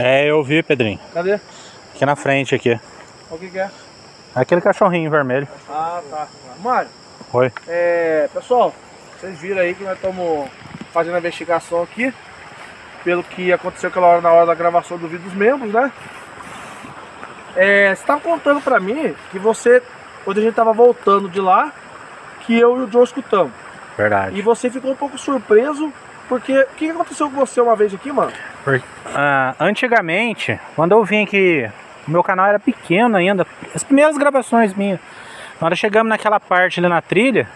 É, eu vi, Pedrinho. Cadê? Aqui na frente, aqui. O que que é? Aquele cachorrinho vermelho. Ah, tá. Mário. Oi. É, pessoal, vocês viram aí que nós estamos fazendo a investigação aqui. Pelo que aconteceu aquela hora, na hora da gravação do vídeo dos membros, né? É, você estava contando pra mim que você, quando a gente estava voltando de lá, que eu e o John escutamos. Verdade. E você ficou um pouco surpreso, porque o que aconteceu com você uma vez aqui, mano? Antigamente, quando eu vim aqui, o meu canal era pequeno ainda, as primeiras gravações minhas, quando chegamos naquela parte ali na trilha,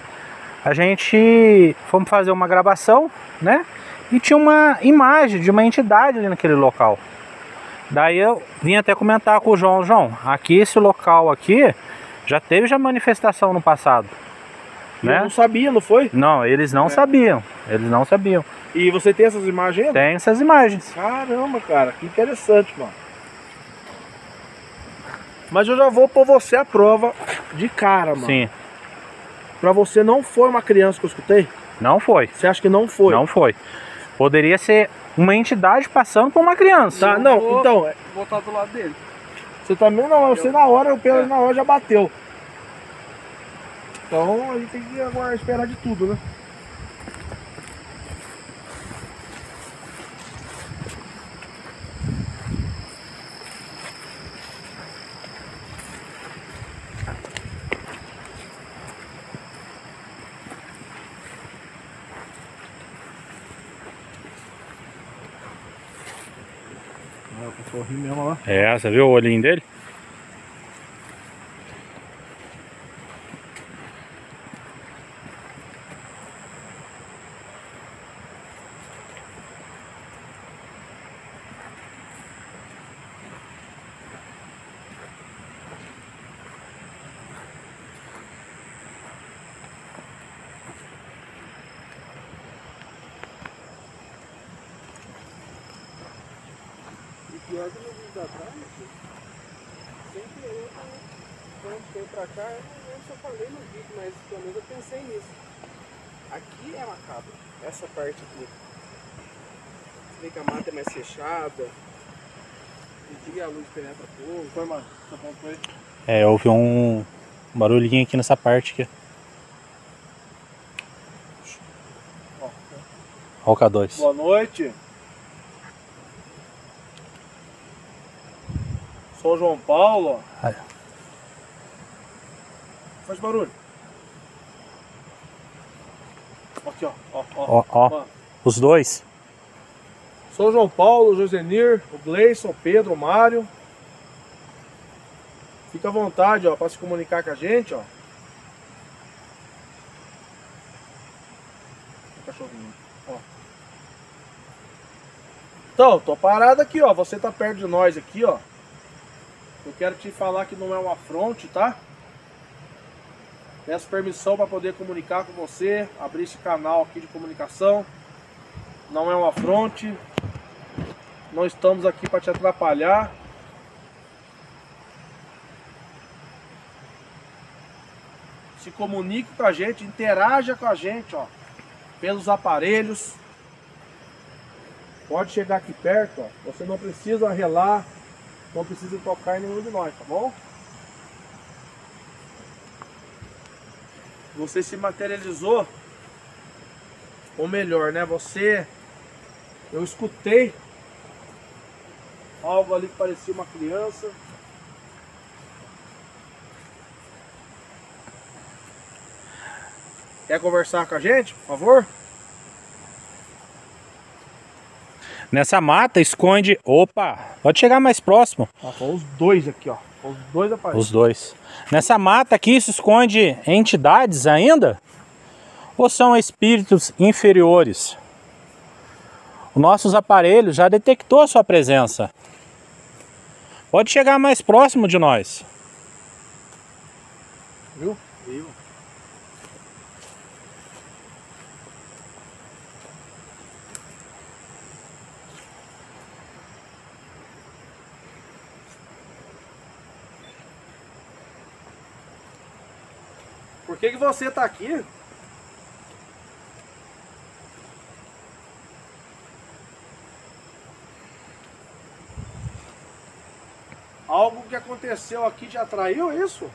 a gente fomos fazer uma gravação, né? E tinha uma imagem de uma entidade ali naquele local. Daí eu vim até comentar com o João, aqui esse local aqui, já teve manifestação no passado. Né? Não sabia, não foi? Não, eles não sabiam, eles não sabiam. E você tem essas imagens ainda? Tem essas imagens. Caramba, cara, que interessante, mano. Mas eu já vou pôr você à prova de cara, mano. Sim. Pra você, não foi uma criança que eu escutei? Não foi. Você acha que não foi? Não foi. Poderia ser uma entidade passando por uma criança. Tá, não, vou, então... Vou botar do lado dele. Você também não, eu sei na hora, eu pelo na hora já bateu. Então a gente tem que agora esperar de tudo, né? É, o cachorrinho mesmo lá. É, você viu o olhinho dele? É, houve um barulhinho aqui nessa parte aqui. Ó o K2. Boa noite. Sou o João Paulo. Ai. Faz barulho. Aqui, ó. Os dois. Sou o João Paulo, o Josenir, o Gleison, o Pedro, o Mário. Fica à vontade, ó, para se comunicar com a gente, ó. O cachorrinho, ó. Então, tô parado aqui, ó. Você tá perto de nós aqui, ó. Eu quero te falar que não é uma afronte, tá? Peço permissão para poder comunicar com você, abrir esse canal aqui de comunicação. Não é uma afronte. Não estamos aqui para te atrapalhar. Se comunique com a gente, interaja com a gente, ó, pelos aparelhos. Pode chegar aqui perto, ó. Você não precisa relar, não precisa tocar em nenhum de nós, tá bom? Você se materializou, ou melhor, né? Você... Eu escutei algo ali que parecia uma criança. Quer conversar com a gente, por favor? Nessa mata esconde... Opa! Pode chegar mais próximo. Ah, são os dois aqui, ó. Os dois aparecem. Os dois. Nessa mata aqui se esconde entidades ainda? Ou são espíritos inferiores? Os nossos aparelhos já detectou a sua presença. Pode chegar mais próximo de nós. Viu? Viu? Por que que você tá aqui? Algo que aconteceu aqui te atraiu, isso?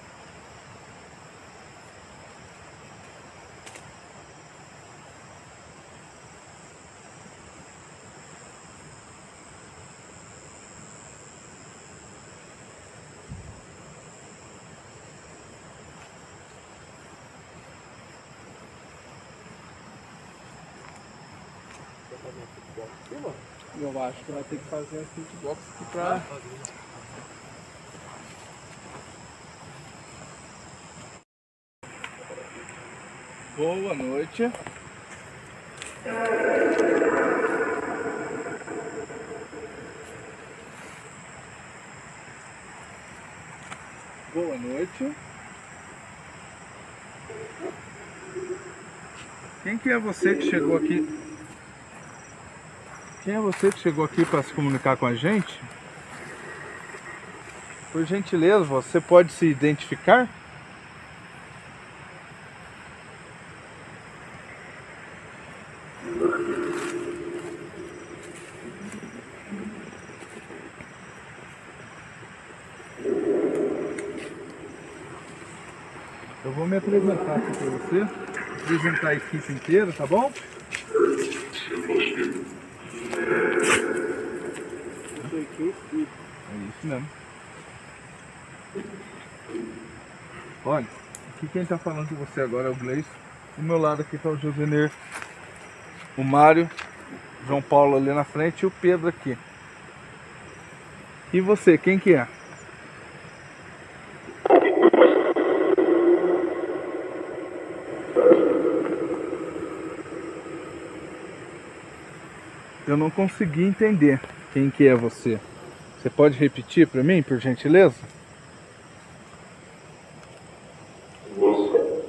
Eu acho que vai ter que fazer um hitbox aqui pra... Boa noite. Boa noite. Quem que é você que chegou aqui? Quem é você que chegou aqui para se comunicar com a gente? Por gentileza, você pode se identificar? Eu vou me apresentar aqui para você, apresentar a equipe inteira, tá bom? É isso mesmo. Olha, aqui quem está falando com você agora é o Gleison. Do meu lado aqui está o Josenir, o Mário, o João Paulo ali na frente e o Pedro aqui. E você, quem que é? Eu não consegui entender quem que é você. Você pode repetir para mim, por gentileza? Moça.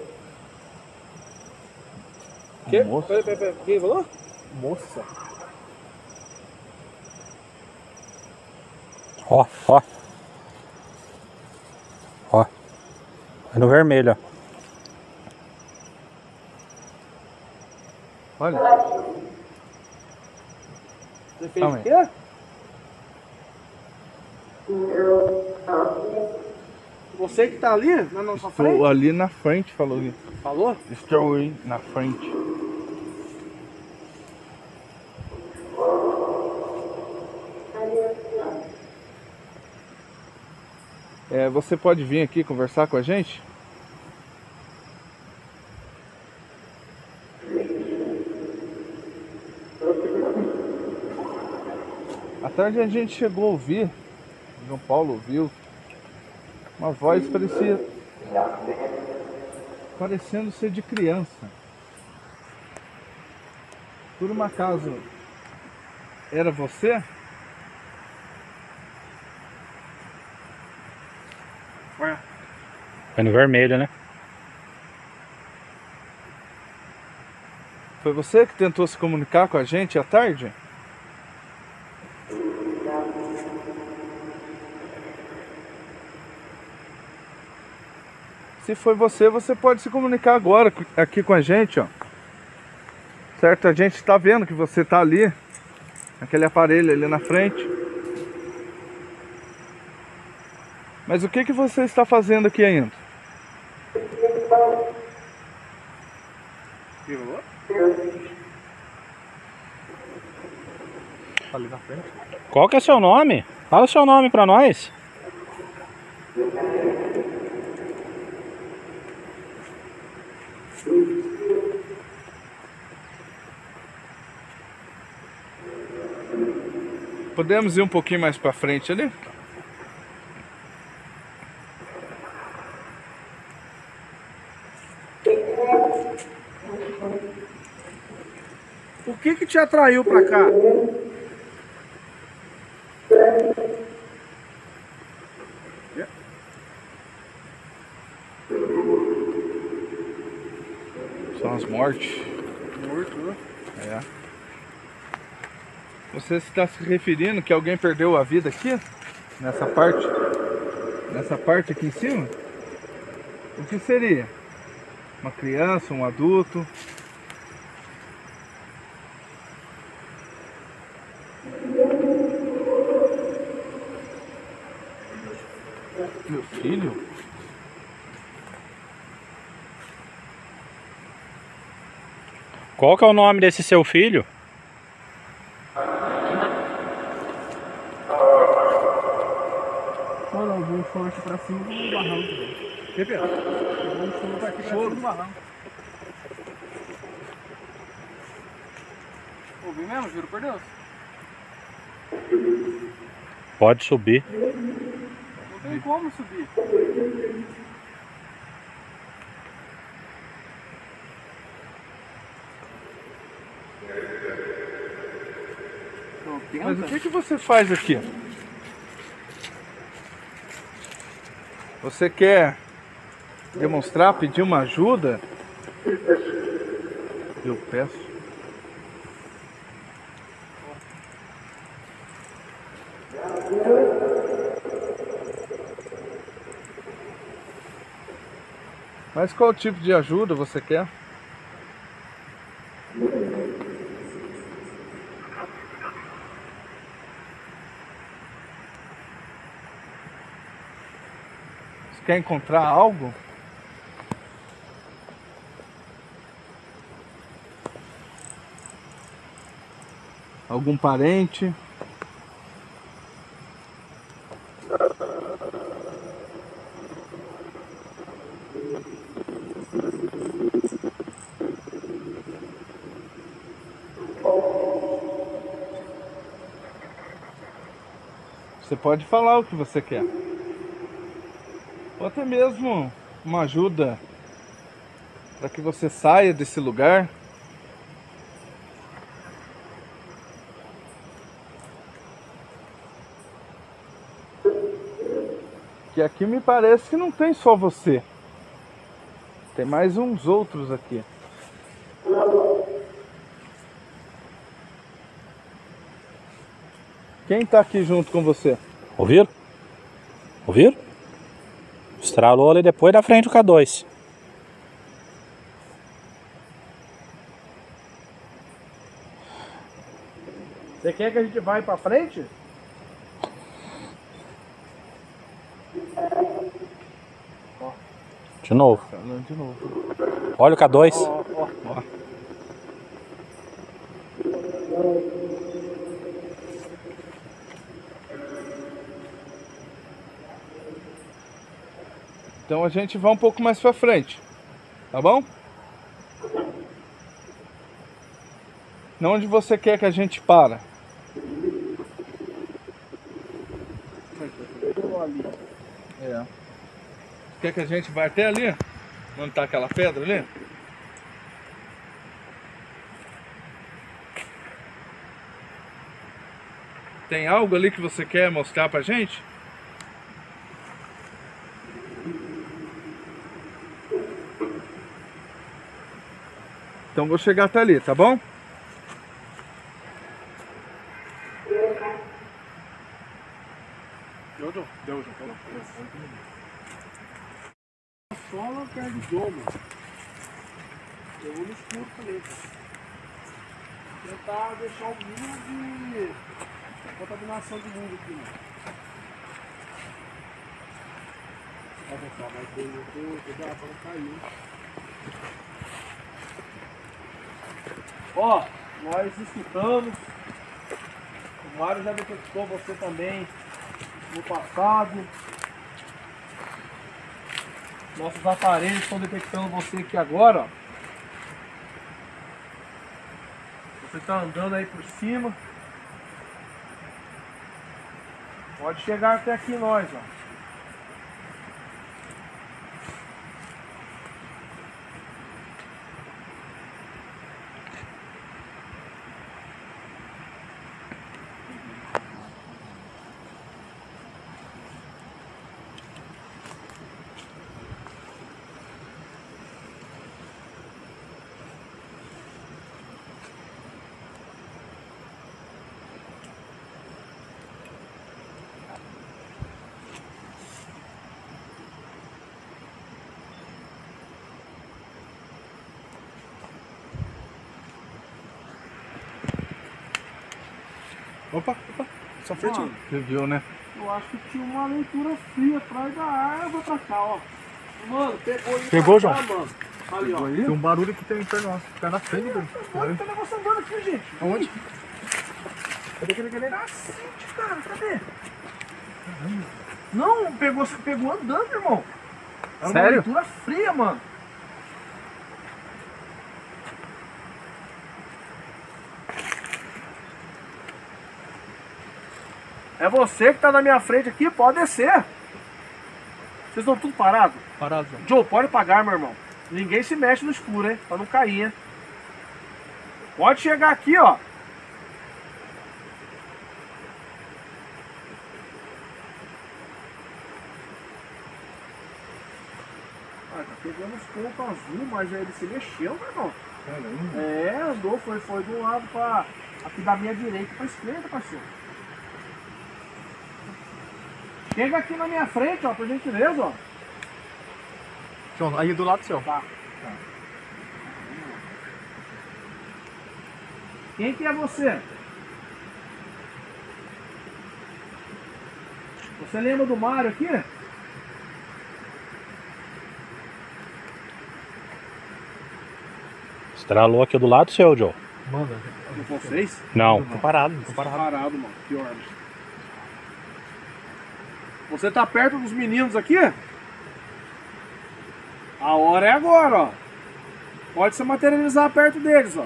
Que? Moça. Pera. Quem falou? Moça. Ó, ó. Ó. É no vermelho, ó. Olha. Você fez o quê? Você que tá ali na nossa frente? Estou ali na frente, falou. Falou? Estou aí na frente. É, você pode vir aqui conversar com a gente? À tarde a gente chegou a ouvir, João Paulo ouviu, uma voz parecendo ser de criança. Por um acaso, era você? Foi no vermelho, né? Foi você que tentou se comunicar com a gente à tarde? Se foi você, você pode se comunicar agora aqui com a gente, ó. Certo? A gente tá vendo que você tá ali, naquele aparelho ali na frente. Mas o que que você está fazendo aqui ainda? ali na frente. Qual que é seu nome? Fala o seu nome pra nós. Podemos ir um pouquinho mais pra frente ali? O que que te atraiu pra cá? São as mortes. Morto, né? É. Você está se referindo que alguém perdeu a vida aqui? Nessa parte? Nessa parte aqui em cima? O que seria? Uma criança, um adulto? Meu filho? Qual que é o nome desse seu filho? Olha, eu vou choro aqui pra cima do barranco. Que Pedro? Eu vou choro aqui pra cima do barranco. Ouvi mesmo, juro por Deus. Pode subir. Não tem como subir. Mas o que você faz aqui? Você quer demonstrar, pedir uma ajuda? Eu peço. Mas qual tipo de ajuda você quer? Quer encontrar algo? Algum parente? Você pode falar o que você quer. Ou até mesmo uma ajuda para que você saia desse lugar. Que aqui me parece que não tem só você. Tem mais uns outros aqui. Quem tá aqui junto com você? Ouviram? Ouviram? Estralou ali depois da frente do K2. Você quer que a gente vá pra frente? De novo. De novo. Olha o K2. Ó, ó, ó. Então a gente vai um pouco mais pra frente, tá bom? Onde você quer que a gente para? É. Quer que a gente vá até ali? Onde tá aquela pedra ali? Tem algo ali que você quer mostrar pra gente? Então vou chegar até ali, tá bom? Deu, João Paulo. Sola perde domo. Eu vou no escuro também. Tentar deixar o mundo de contaminação do mundo aqui. Olha só, mas tem o corpo, dá pra cair. Ó, nós escutamos O Mário já detectou você também no passado. Nossos aparelhos estão detectando você aqui agora. Você está andando aí por cima. Pode chegar até aqui nós, ó. Opa, opa, só frente. Você viu, né? Eu acho que tinha uma leitura fria atrás da árvore pra cá, ó. Mano, pegou ele. Pegou, João? Mano. Ali, pegou ó. Aí? Tem um barulho que tem em torno nosso. Tá na frente, velho. Olha, tá negócio andando aqui, gente. Aonde? Cadê? Cacete, cara, cadê? Caramba. Não, pegou, você pegou andando, irmão. Era sério? Uma leitura fria, mano. É você que tá na minha frente aqui, pode descer. Vocês estão tudo parados? Parados. Joe, pode pagar, meu irmão. Ninguém se mexe no escuro, hein? Pra não cair, hein? Pode chegar aqui, ó. Ah, tá pegando os pontos azul, mas ele se mexeu, meu irmão. Caramba. É, andou, foi de um lado pra... Aqui da minha direita pra esquerda, parceiro. Chega aqui na minha frente, ó, por gentileza, ó. João, aí do lado do seu. Tá. Quem que é você? Você lembra do Mário aqui? Estralou aqui do lado do seu, João. Manda. Com vocês? Não. Tô parado. Tô parado, mano. Pior, mano. Você tá perto dos meninos aqui? A hora é agora, ó. Pode se materializar perto deles, ó.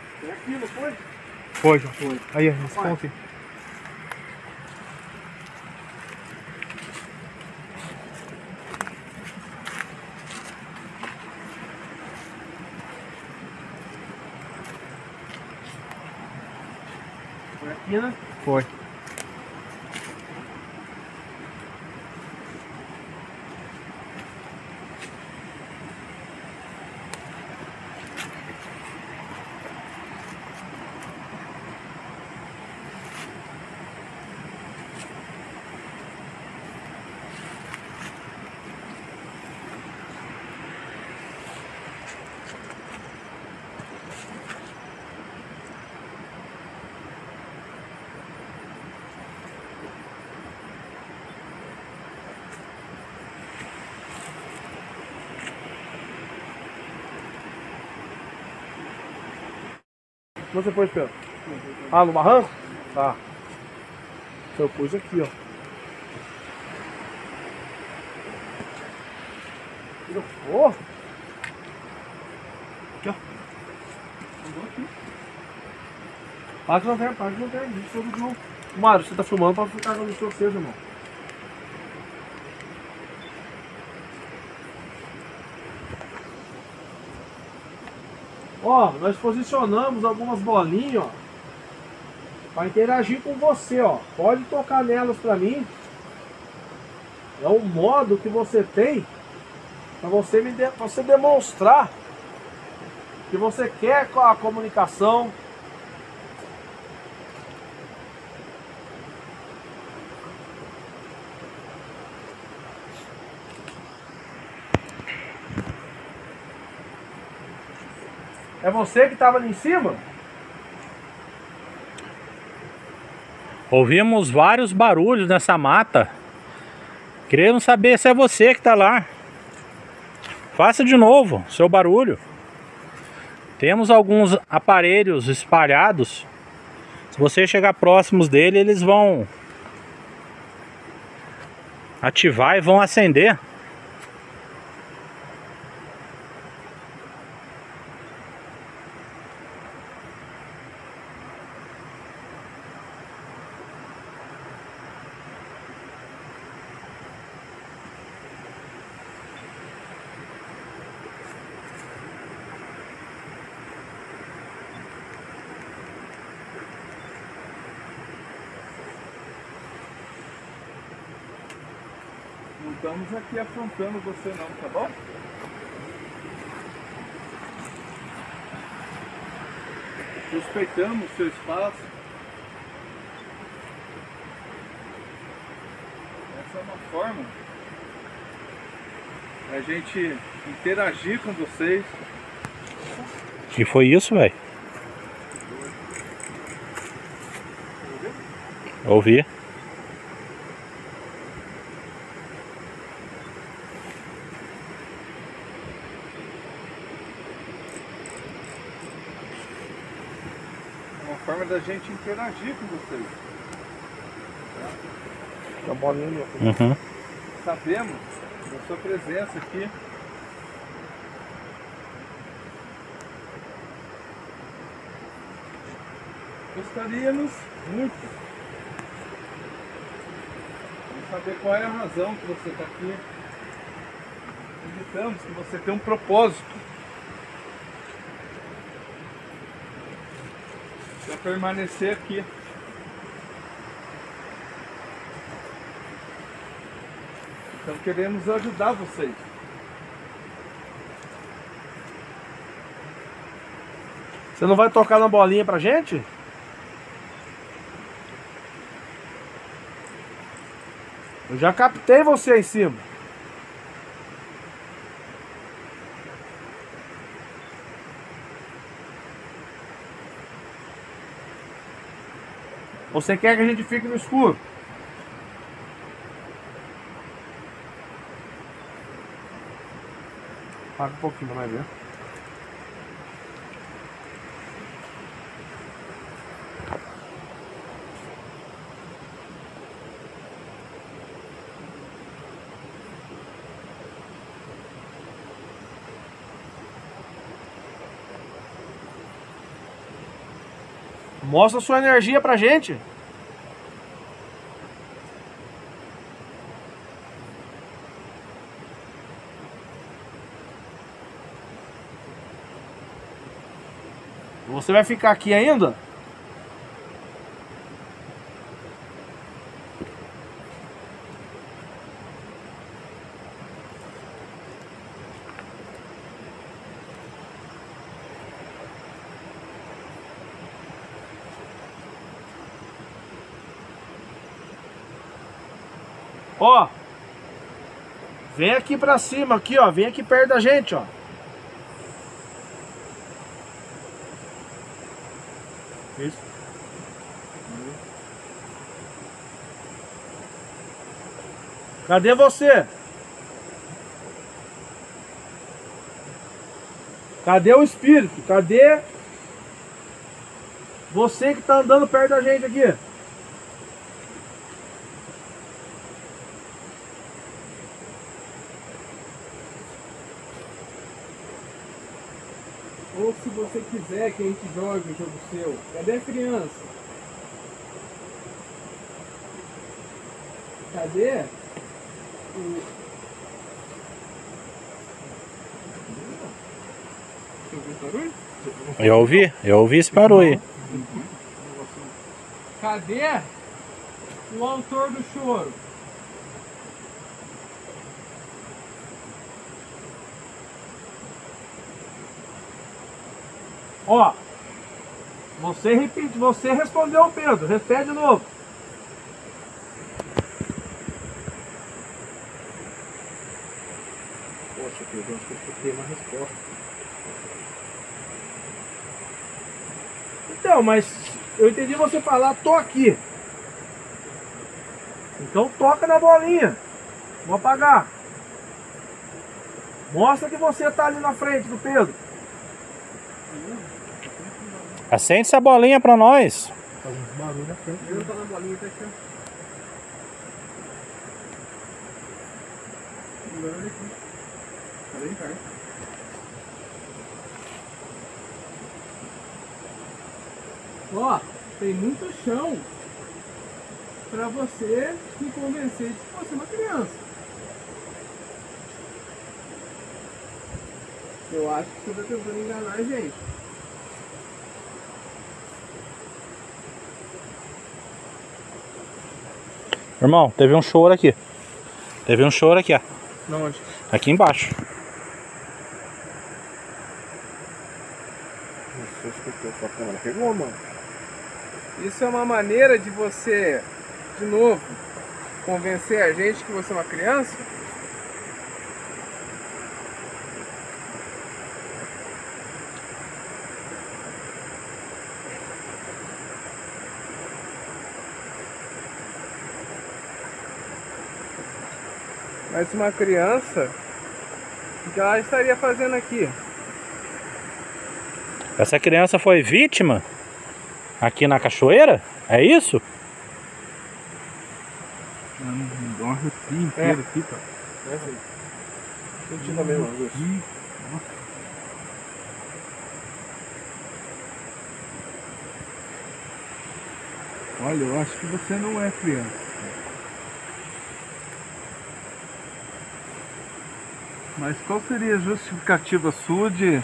Foi aqui, não foi? Foi, João. Foi. Aí, nesse ponto aí. Foi aqui, né? Foi. Onde você pôs, Pedro? Ah, no barranco? Tá. Então eu pus aqui, ó. Oh. Aqui, ó. Andou aqui. Paga de lanterna. Mário, você tá filmando pra ficar com o seu seja, irmão. Ó, nós posicionamos algumas bolinhas, ó, para interagir com você, ó. Pode tocar nelas para mim. É o modo que você tem para você demonstrar que você quer com a comunicação. É você que estava ali em cima? Ouvimos vários barulhos nessa mata. Queremos saber se é você que está lá. Faça de novo seu barulho. Temos alguns aparelhos espalhados. Se você chegar próximos dele, eles vão ativar e vão acender. Estamos aqui afrontando você não, tá bom? Respeitamos o seu espaço. Essa é uma forma da gente interagir com vocês. Que foi isso, velho? Ouvi. Forma da gente interagir com vocês. Tá bolinha. Uhum. Sabemos da sua presença aqui. Gostaríamos muito de saber qual é a razão que você está aqui. Acreditamos que você tem um propósito. Para permanecer aqui. Então queremos ajudar vocês. Você não vai tocar na bolinha pra gente? Eu já captei você aí em cima. Você quer que a gente fique no escuro? Paga um pouquinho pra nós ver. Mostra sua energia pra gente. Você vai ficar aqui ainda? Ó, vem aqui pra cima, aqui ó, vem aqui perto da gente, ó. Isso. Cadê você? Cadê o espírito? Cadê você que tá andando perto da gente aqui? Ou se você quiser que a gente jogue o jogo seu. Cadê a criança? Cadê? Você ouviu esse barulho? Eu ouvi esse barulho aí. Cadê o autor do choro? Ó, você repete, você respondeu o Pedro, repete de novo. Poxa, Pedro, acho que eu escutei uma resposta. Então, mas eu entendi você falar, tô aqui. Então toca na bolinha. Vou apagar. Mostra que você tá ali na frente do Pedro. Acende essa bolinha pra nós. Ó, tem muito chão pra você me convencer de que você é uma criança. Eu acho que você tá tentando enganar a gente. Irmão, teve um choro aqui. Teve um choro aqui, ó. Não, onde? Aqui embaixo. Você escutou sua câmera? Pegou, mano. Isso é uma maneira de você, de novo, convencer a gente que você é uma criança? Mas uma criança, o que ela estaria fazendo aqui? Essa criança foi vítima aqui na cachoeira? É isso? Não dorme o dia inteiro aqui, cara. É isso aí. Deixa eu tirar mesmo, Augusto. Olha, eu acho que você não é criança. Mas qual seria a justificativa sua de...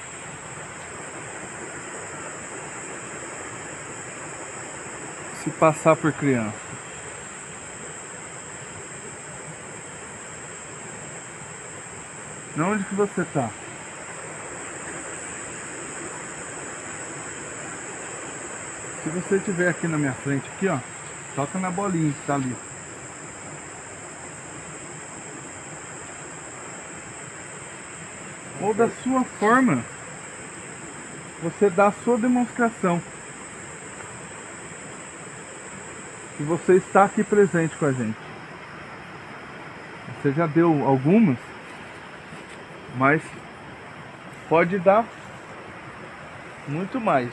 se passar por criança? De onde que você tá? Se você estiver aqui na minha frente, aqui ó, toca na bolinha que tá ali. Ou da sua forma, você dá a sua demonstração que você está aqui presente com a gente. Você já deu algumas, mas pode dar muito mais.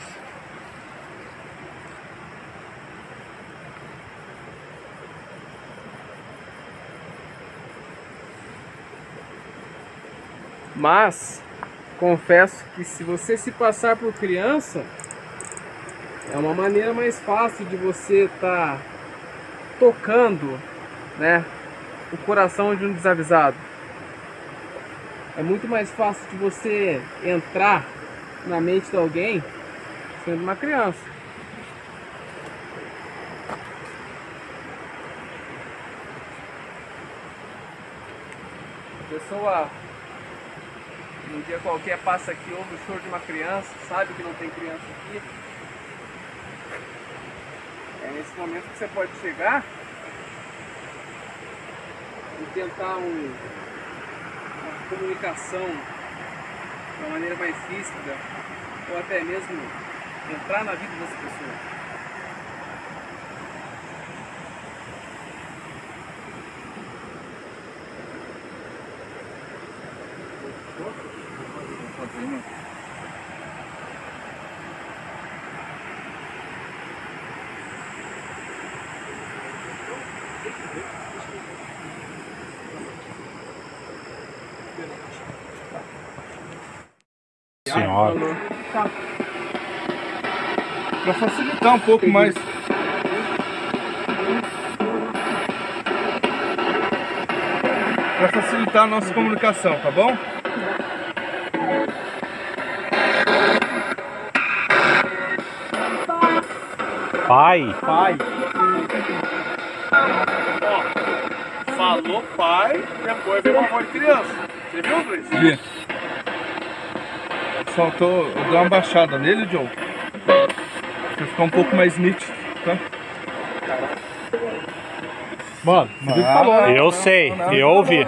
Mas, confesso que se você se passar por criança, é uma maneira mais fácil de você estar tocando, né, o coração de um desavisado. É muito mais fácil de você entrar na mente de alguém sendo uma criança. Pessoa... um dia qualquer passa aqui, ouve o choro de uma criança, sabe que não tem criança aqui. É nesse momento que você pode chegar e tentar uma comunicação de uma maneira mais ríspida, ou até mesmo entrar na vida dessa pessoa. Senhora. Para facilitar um pouco mais. Para facilitar a nossa comunicação, tá bom? Pai. Pai. Ó, falou pai, depois veio uma voz de criança. Você viu, Luiz? Vi. Faltou dar uma baixada nele, Joe. Pra ficar um pouco mais nítido, tá? Mano, eu sei, eu ouvi.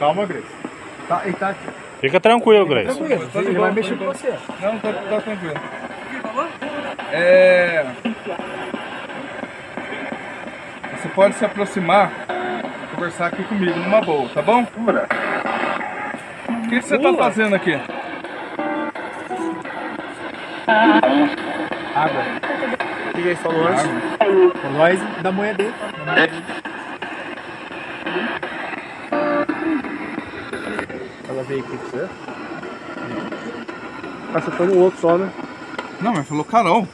Calma, Gleison. Tá, ele tá aqui. Fica tranquilo, Gleison. Tranquilo, ele vai mexer com você. Não, tá tranquilo. Você pode se aproximar, conversar aqui comigo numa boa, tá bom? O que você tá fazendo aqui? Água. O que ele falou antes? Nós da moeda dele. Ela veio aqui pra você? Ah, você foi no outro só, né? Não, mas falou Carol.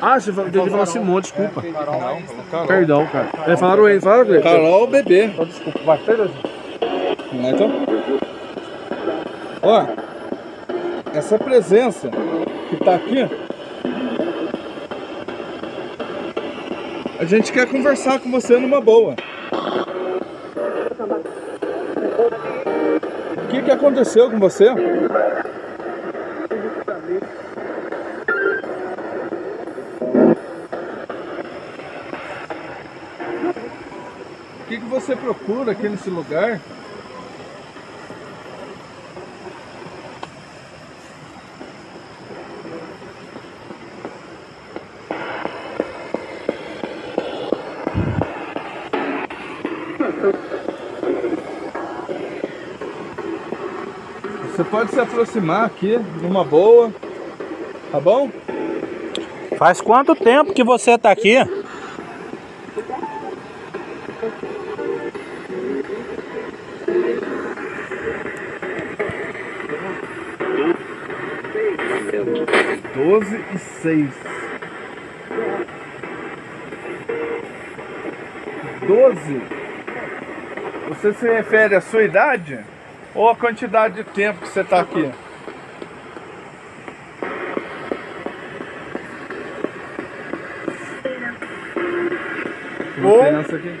Ah, você falou, devia falar Simone, desculpa. Carol, não, falou Carol. Perdão, cara. Eles falaram ele, falaram ele. Carol, bebê. Então, desculpa, vai, Pedro. Vamos lá então. Ó, essa presença que tá aqui, a gente quer conversar com você numa boa. O que que aconteceu com você? O que que você procura aqui nesse lugar? Você pode se aproximar aqui, numa boa, tá bom? Faz quanto tempo que você tá aqui? Doze e seis. Você se refere à sua idade? Ou a quantidade de tempo que você está aqui? Ou... Tem aqui.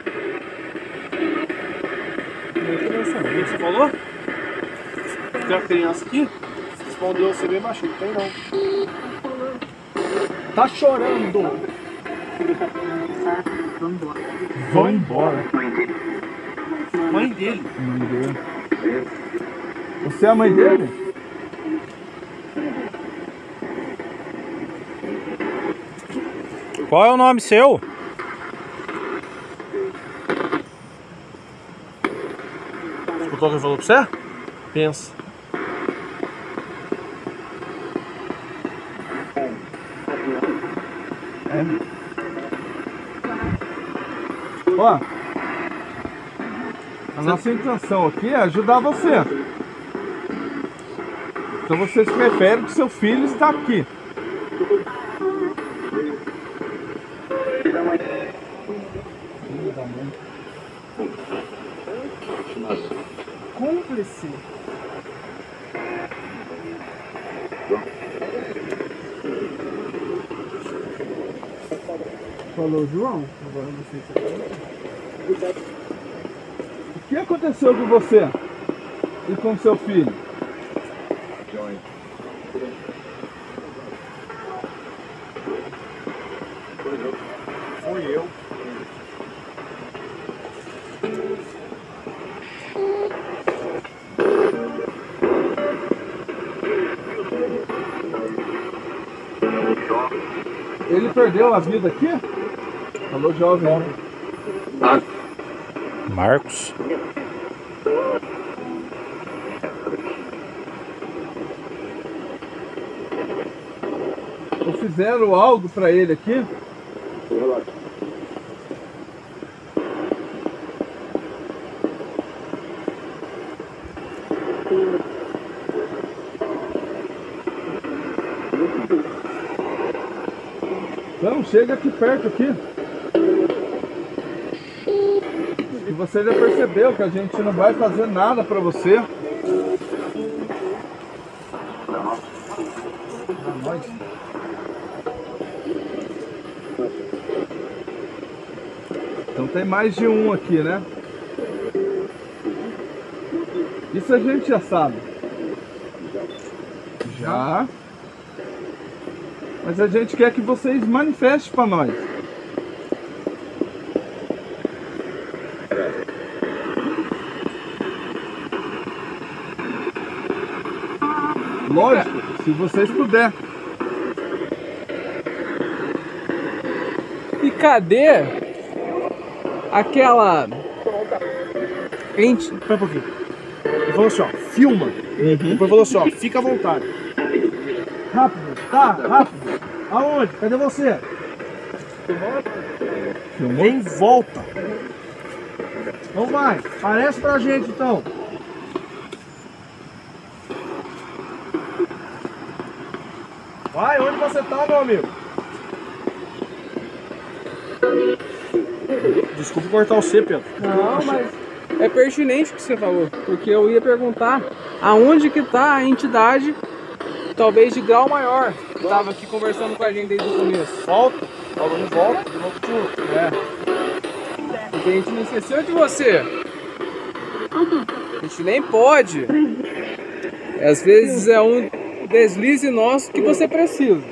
Tem você falou? Tem a criança aqui? Respondeu você bem baixinho, tem não. Tá chorando! Vão embora. Mãe dele. Você é a mãe dele? Qual é o nome seu? Escutou o que ele falou pra você? Pensa. Ó, a nossa intenção aqui é ajudar você. Então você se refere que seu filho está aqui. Cúmplice. Falou, João. Agora não sei se você falou. O que aconteceu com você e com seu filho? Fui eu. Ele perdeu a vida aqui? Falou jovem. Marcos. Ou fizeram algo pra ele aqui? Não, chega aqui perto aqui. Você já percebeu que a gente não vai fazer nada pra você. Então tem mais de um aqui, né? Isso a gente já sabe. Já. Mas a gente quer que vocês manifestem pra nós. Lógico, se vocês puderem. E cadê aquela gente? Pera um pouquinho. Ele falou assim, ó, filma. Uhum. Depois falou assim, ó, fica à vontade. Rápido, tá? Rápido. Aonde? Cadê você? Filmou? Nem volta. Então vai, aparece pra gente então. Vai, onde você tá, meu amigo? Desculpa cortar o C, Pedro. Não, mas é pertinente o que você falou. Porque eu ia perguntar aonde que tá a entidade, talvez de grau maior, que tava aqui conversando com a gente desde o começo. Volta, falando volta, de novo tudo. É. Porque a gente não esqueceu de você. A gente nem pode. Às vezes é um deslize nosso que você precisa.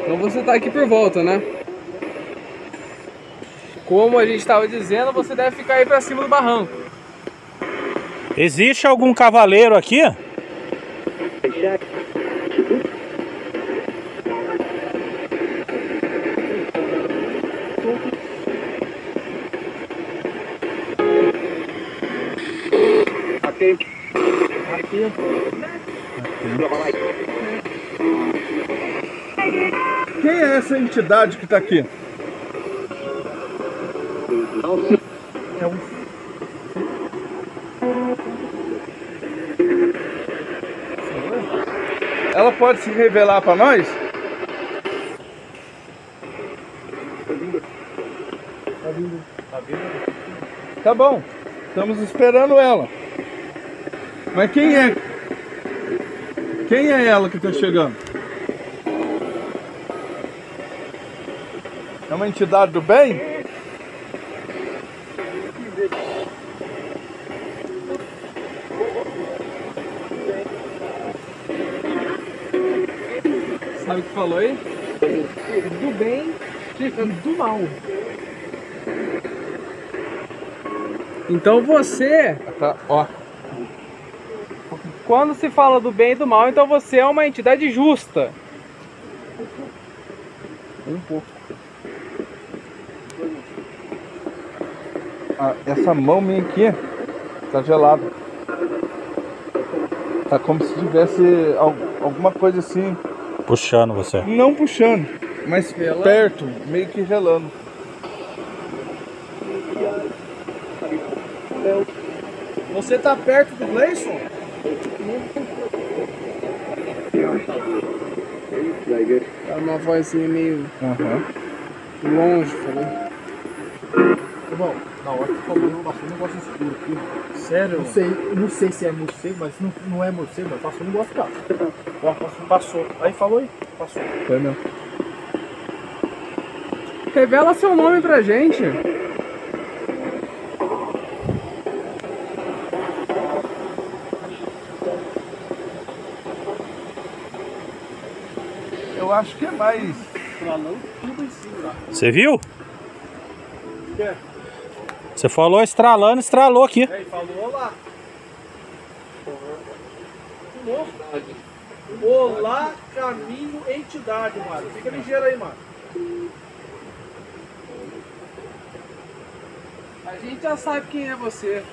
Então você tá aqui por volta, né? Como a gente estava dizendo, você deve ficar aí pra cima do barranco. Existe algum cavaleiro aqui? Quem é essa entidade que está aqui? É um... Ela pode se revelar para nós? Tá bom, estamos esperando ela. Mas quem é? Quem é ela que está chegando? É uma entidade do bem? Sabe o que falou aí? Do bem chegando do mal. Então você... Tá, ó. Quando se fala do bem e do mal, então você é uma entidade justa. Um pouco. Ah, essa mão minha aqui tá gelada. Tá como se tivesse alguma coisa assim. Puxando você. Não puxando, mas gelando. Perto, meio que gelando. Você tá perto do Gleison? É uma vozinha meio longe, falei. Bom, na hora que falou, eu passou um negócio escuro aqui. Sério? Não sei se é morcego, mas não é morcego, mas passou um negócio cá. Passou. Aí falou aí? Passou. Foi mesmo. Revela seu nome pra gente. Eu acho que é mais. Você viu? É. Você falou estralando, estralou aqui. É, falou lá. Olá, caminho, entidade, Mário. Fica ligeiro aí, Mário. A gente já sabe quem é você.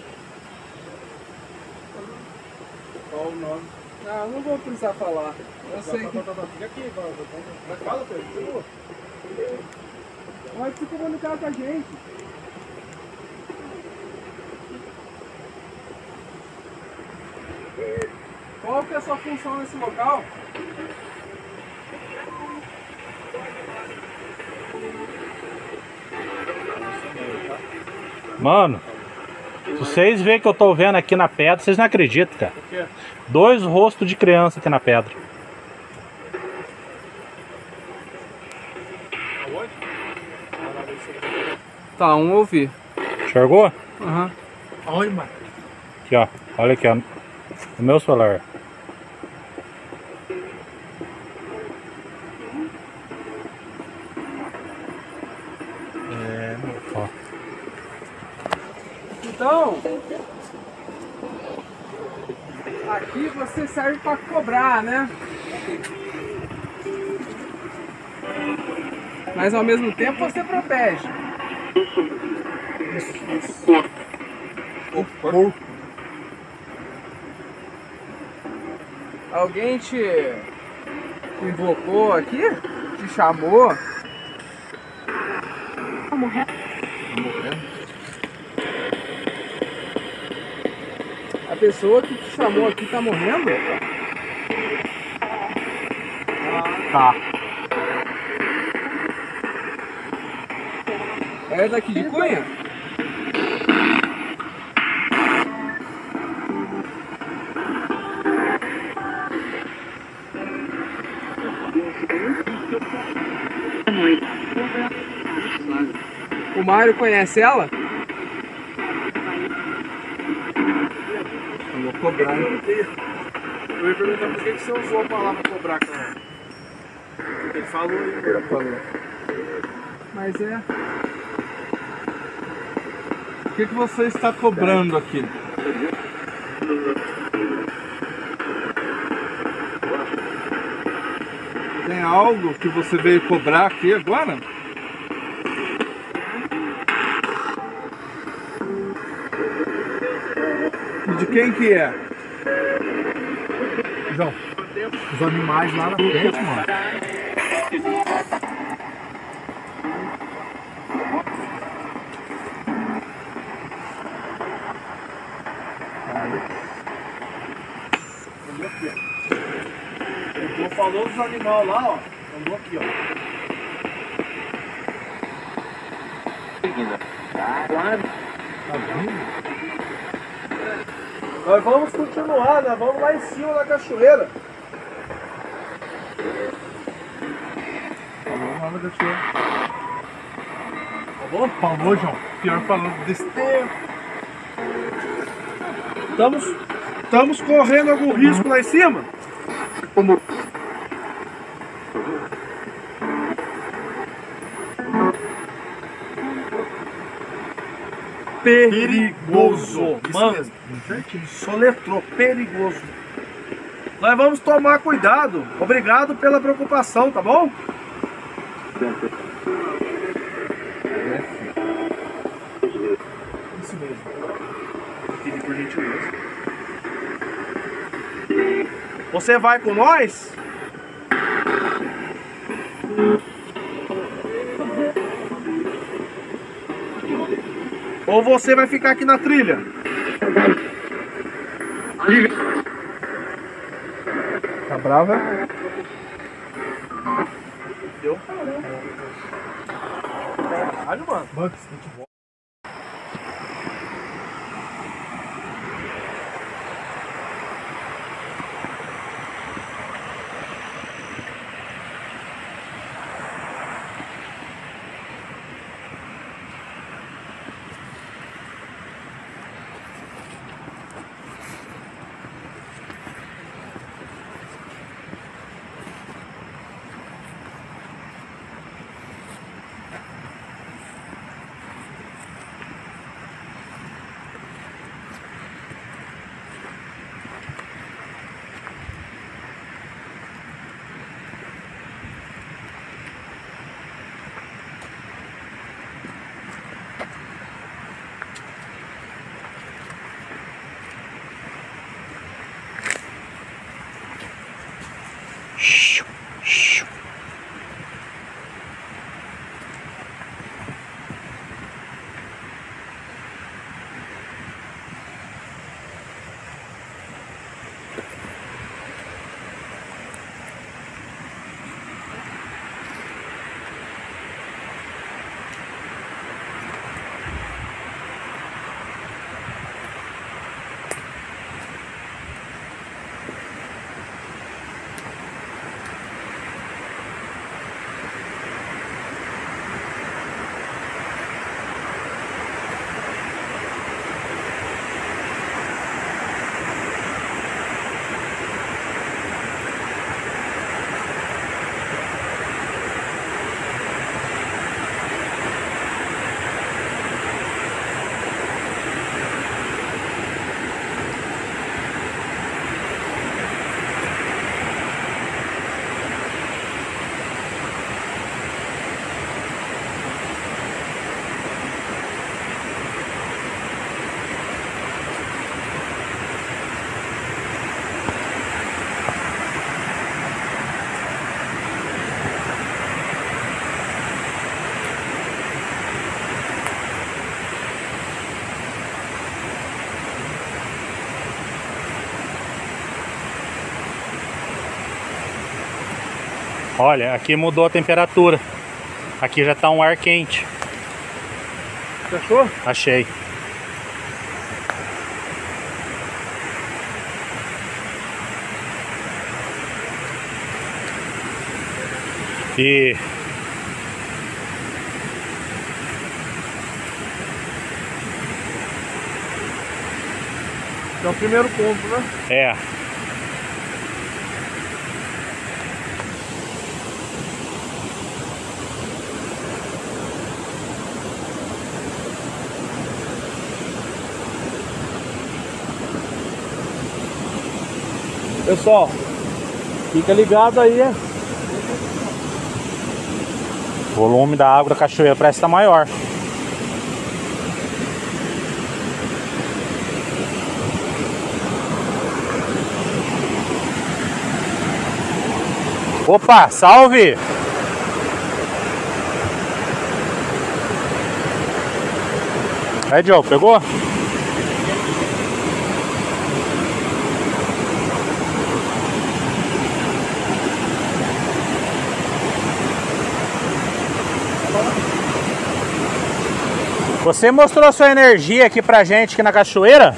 Qual o nome? Ah, não vou precisar falar. Eu sei que... Fica aqui, vai. Fala, Pedro. Vai se comunicar com a gente. Qual que é a sua função nesse local? Mano, se vocês veem que eu tô vendo aqui na pedra, vocês não acreditam, cara. Por quê? 2 rostos de criança aqui na pedra. Tá, um ouvi. Enxergou? Aham. Olha, mano. Aqui, ó. Olha aqui, ó. O meu celular. Então, Aqui você serve para cobrar, né? Mas ao mesmo tempo você protege. O porco. Alguém te invocou aqui? Te chamou? Tá morrendo? Tá morrendo. A pessoa que te chamou aqui tá morrendo? Tá. É daqui de Cunha? O Mário conhece ela? Eu vou cobrar. Eu ia perguntar por que você usou a palavra cobrar, cara. Ele falou aí. Ele falou. Mas é. O que você está cobrando aqui? Tem algo que você veio cobrar aqui agora? De quem que é? João, os animais lá na frente, mano. Ele falou dos animais lá, ó. Andou aqui, ó. Nós vamos continuar, nós vamos lá em cima da cachoeira. Falou lá na cachoeira. Falou? Falou, João. Pior falando desse tempo. Estamos correndo algum risco lá em cima? Como? Perigoso, mano. Gente, soletrou, perigoso. Nós vamos tomar cuidado. Obrigado pela preocupação, tá bom? Isso mesmo. Pedi por gentileza. Você vai com nós? Ou você vai ficar aqui na trilha? Tá brava? Deu? Caralho, mano. Mano, isso é muito bom. Olha, aqui mudou a temperatura. Aqui já tá um ar quente. Você achou? Achei. E é o primeiro ponto, né? É. Pessoal, fica ligado aí. O volume da água da cachoeira parece estar maior. Opa, salve! Aí, João, pegou? Você mostrou sua energia aqui pra gente, aqui na cachoeira?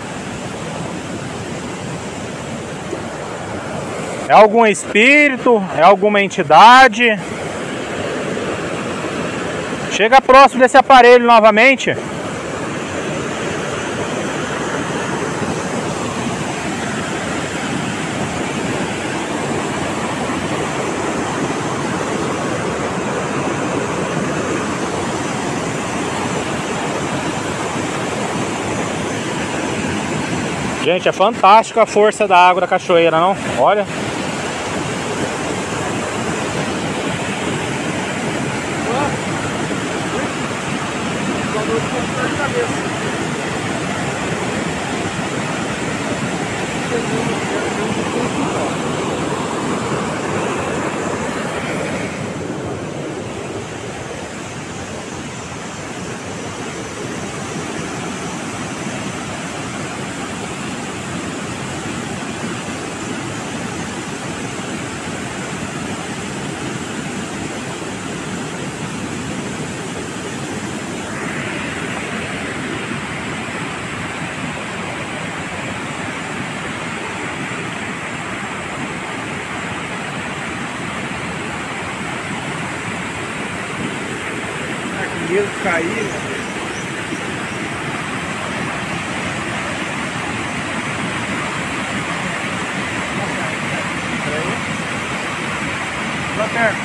É algum espírito? É alguma entidade? Chega próximo desse aparelho novamente. Gente, é fantástica a força da água da cachoeira, não? Olha. Cair. Lá perto.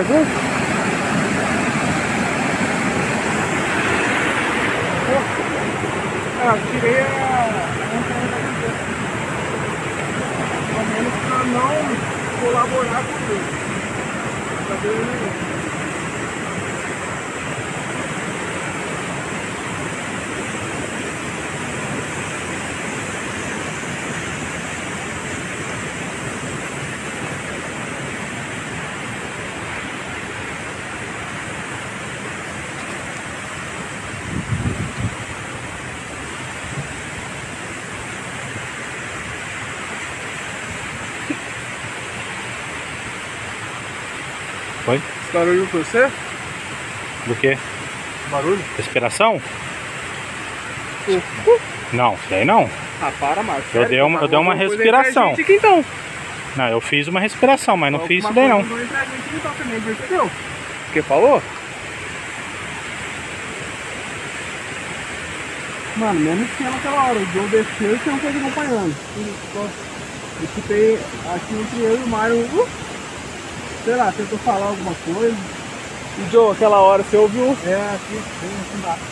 Mais um? Ah, tirei a menos pra não colaborar com ele. Cadê ele? Oi? Esse barulho foi você? Do quê? Barulho? Respiração? Não, isso daí não. Ah, para, Marcos. Eu dei uma respiração. Gente, então. Não, eu fiz uma respiração, mas não fiz isso daí não. Porque falou? Mano, mesmo esquema naquela hora, o João desceu e você não fez acompanhando. Eu escutei aqui entre eu e o Mário, sei lá, tentou falar alguma coisa. E João, aquela hora você ouviu? É, aqui, bem assim embaixo.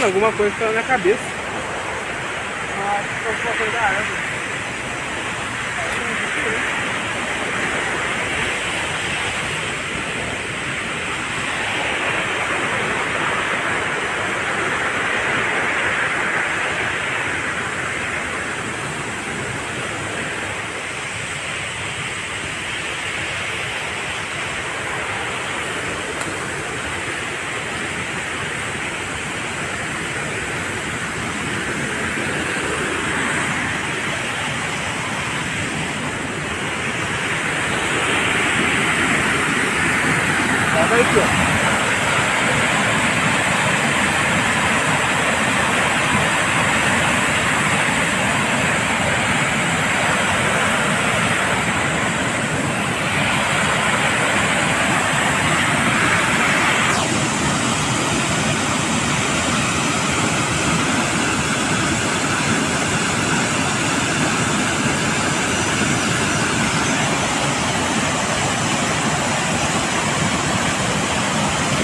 Alguma coisa caiu na minha cabeça. Ah, ficou alguma coisa da árvore.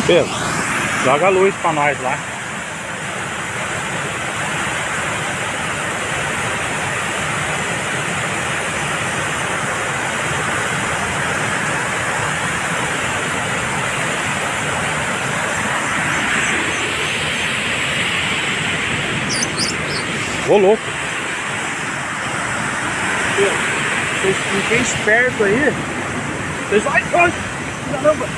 Pedro, joga a luz pra nós lá. Ô louco! Pedro, vocês fiquem esperto aí. Vocês... Ai, caramba!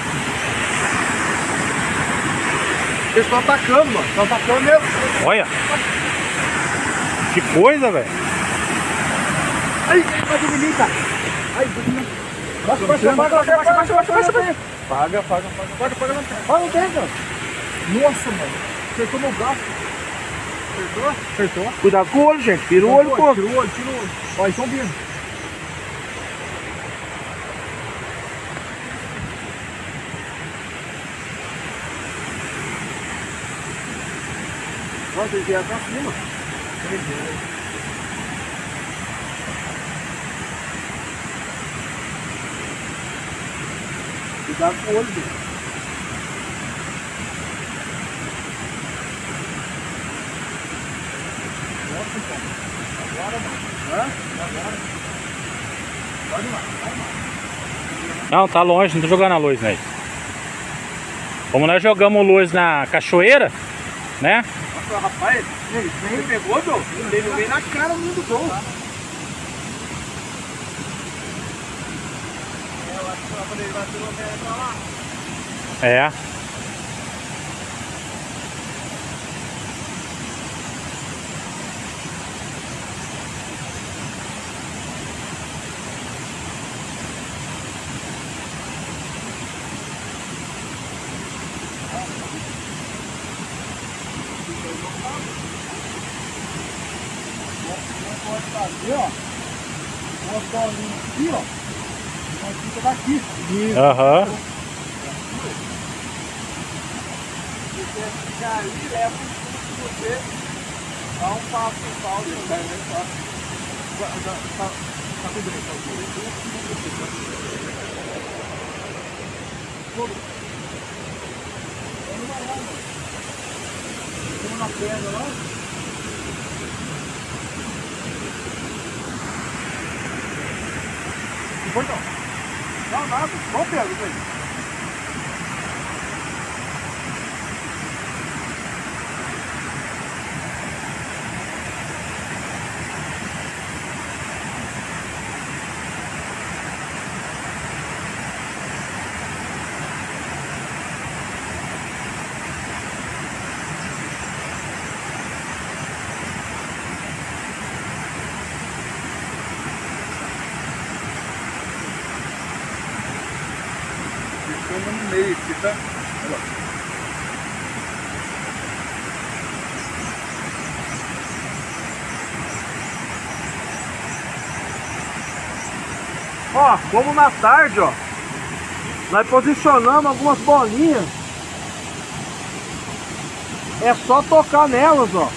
Eles estão atacando, mano. Estão atacando mesmo. Olha! Que coisa, velho! Ai, vai dormir, cara! Ai, dormir! Baixa! Paga, não tem! Paga, não tem, cara! Nossa, mano! Acertou meu braço! Acertou? Acertou! Cuidado com o olho, gente! Tira o olho, pô! Tira o olho! Olha, estão vindo! Nossa, ele veio pra cima. Cuidado com o olho dele. Nossa, cara. Agora, mano. Agora. Vai demais. Não, tá longe, não tô jogando a luz, né? Como nós jogamos luz na cachoeira, né? Rapaz, ele pegou, João? Ele veio na cara do João. Eu acho que o rapaz dele bateu no pé pra lá. É. Aham. Se você ficar ali, leva um pouco de você, dá um passo no pau e não vai ver só. Uma pedra lá. Não foi não. Não, nada. Só pega isso aí. No meio aqui, tá? Olha lá. Ó, como na tarde, ó, nós posicionamos algumas bolinhas. É só tocar nelas, ó.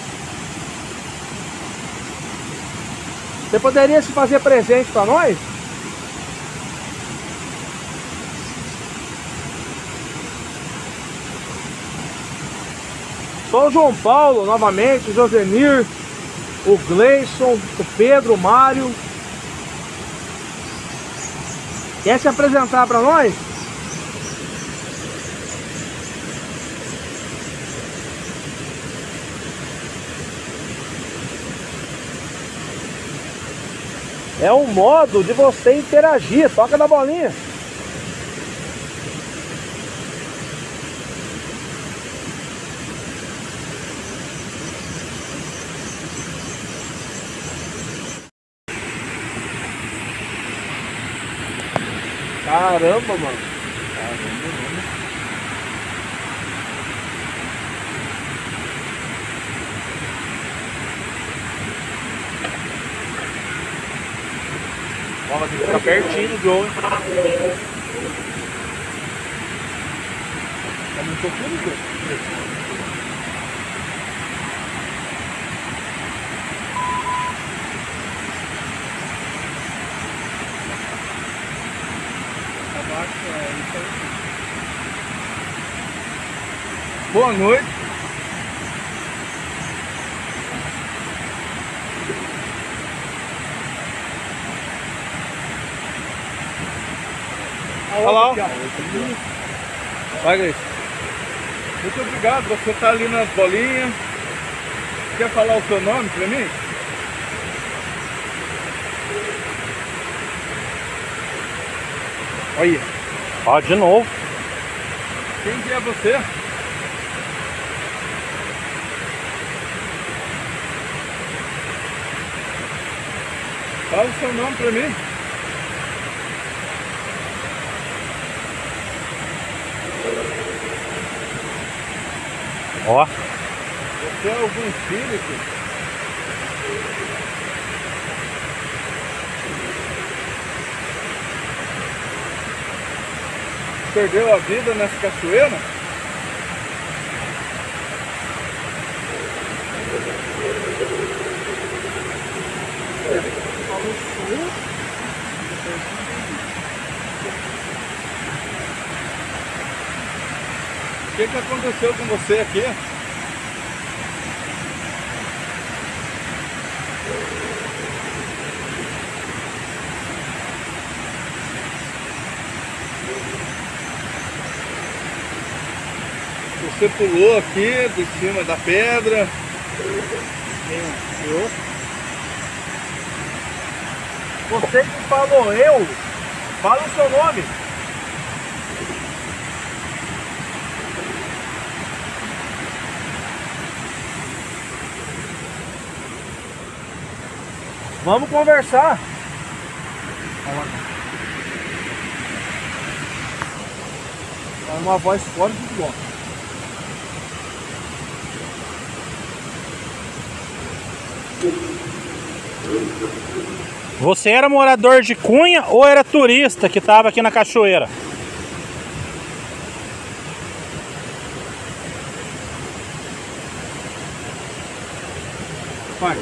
Você poderia se fazer presente pra nós? Só o João Paulo, novamente, o Josenir, o Gleison, o Pedro, o Mário. Quer se apresentar para nós? É um modo de você interagir, toca na bolinha. Caramba, mano. Caramba, mano. Ó, tem que ficar pertinho do João. Tá muito frio, boa noite. Olha lá. Vai, Gleison. Muito obrigado. Você tá ali nas bolinhas. Quer falar o seu nome pra mim? Olha. Ó, de novo. Quem que é você? Fala o seu nome pra mim. Ó. Você é algum filho aqui? Perdeu a vida nessa cachoeira? O que aconteceu com você aqui? Você pulou aqui de cima da pedra. Você que falou eu, fala o seu nome. Vamos conversar. É uma voz forte de bom. Você era morador de Cunha ou era turista que estava aqui na cachoeira? Pai,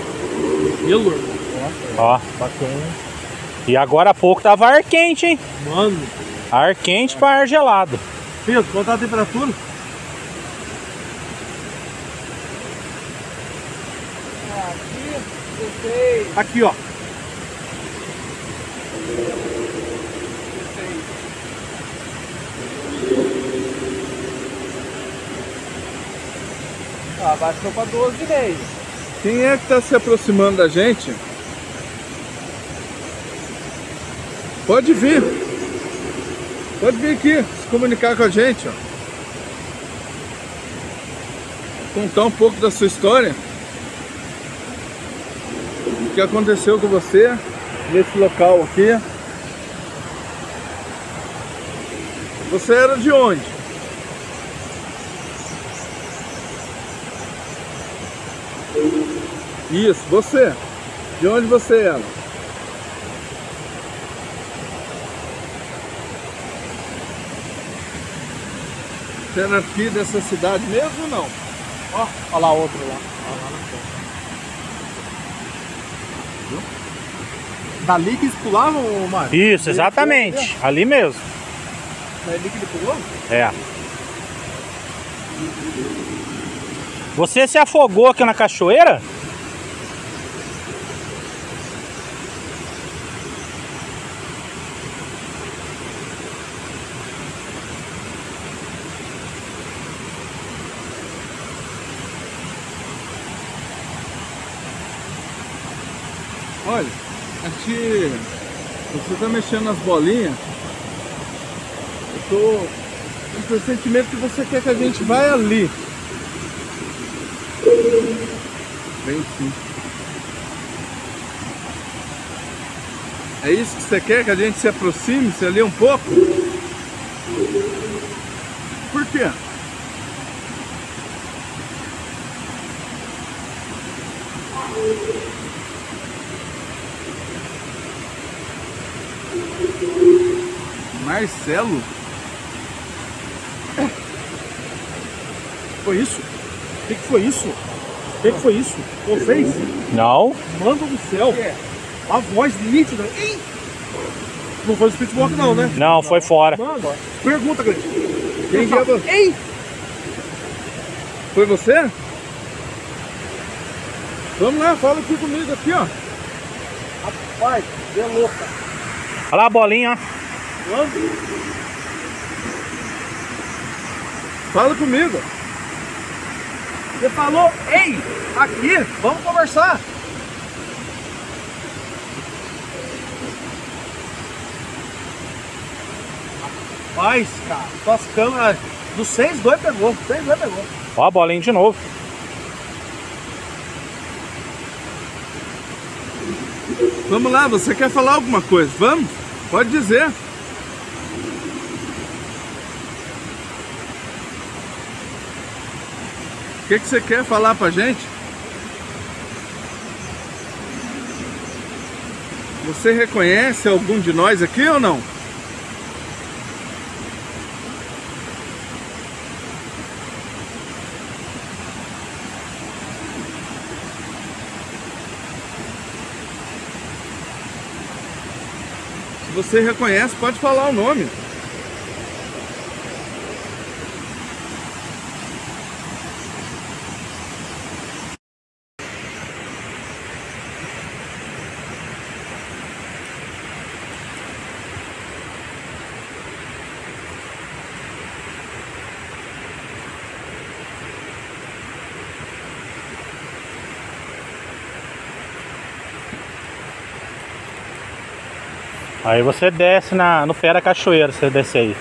Nossa, ó. Bacana. E agora há pouco tava ar quente, hein? Mano. Ar quente para ar gelado. Pedro, qual tá a temperatura? Aqui, ó. Ah, baixou para 12,10. Quem é que tá se aproximando da gente? Pode vir. Pode vir aqui, se comunicar com a gente, ó. Contar um pouco da sua história. O que aconteceu com você nesse local aqui. Você era de onde? Isso, você. De onde você era? Você era aqui dessa cidade mesmo ou não? Ó, olha lá outro lá. Olha lá na frente. Viu? Dali que eles pulavam, Mário? Isso, exatamente. Ali mesmo. Dali que ele pulou? É. Você se afogou aqui na cachoeira? Olha, aqui você tá mexendo nas bolinhas. Eu tô com o sentimento que você quer que a gente vá ali. Bem sim. É isso que você quer, que a gente se aproxime, se ali um pouco? Por quê? Marcelo? Foi isso? O que foi isso? O que foi isso? Vocês? Não. Mano do céu. A voz nítida. Ih! Não foi o speedwalk não, né? Não, foi fora. Mano, pergunta, Gleison. Quem é você? Ei! Foi você? Vamos lá, fala aqui comigo aqui, ó. Rapaz, é louca. Olha lá a bolinha, ó. Fala comigo. Você falou, ei, aqui, vamos conversar. Rapaz, cara, tuas câmeras do 6-2 pegou, 6-2 pegou. Ó a bolinha de novo. Vamos lá, você quer falar alguma coisa? Vamos, pode dizer. O que você quer falar pra gente? Você reconhece algum de nós aqui ou não? Se você reconhece, pode falar o nome. Aí você desce no pé da cachoeira, você desce aí.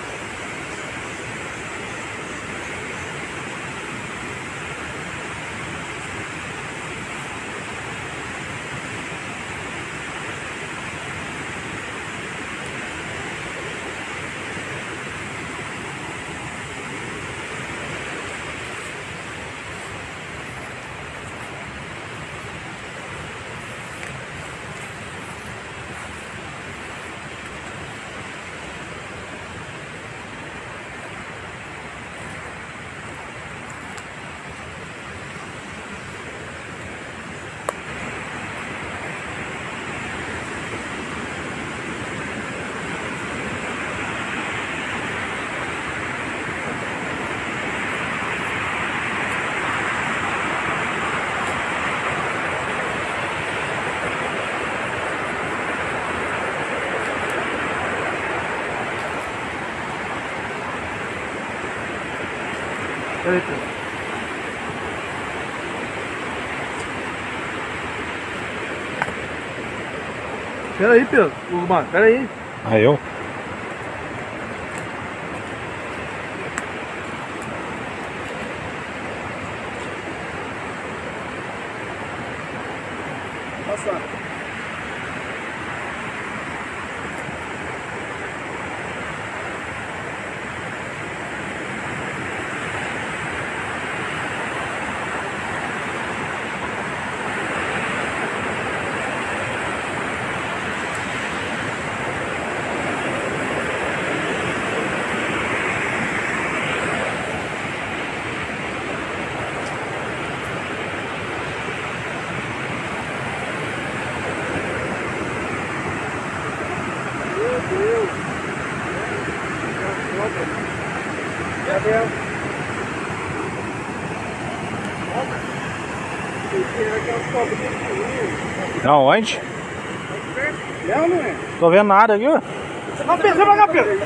Eita. Pera aí, Pedro. Mano, pera aí. Ah, eu? Passar. Não, onde? Não, não é? Tô vendo nada aqui, ó. Não, Pedro, vai lá, Pedro.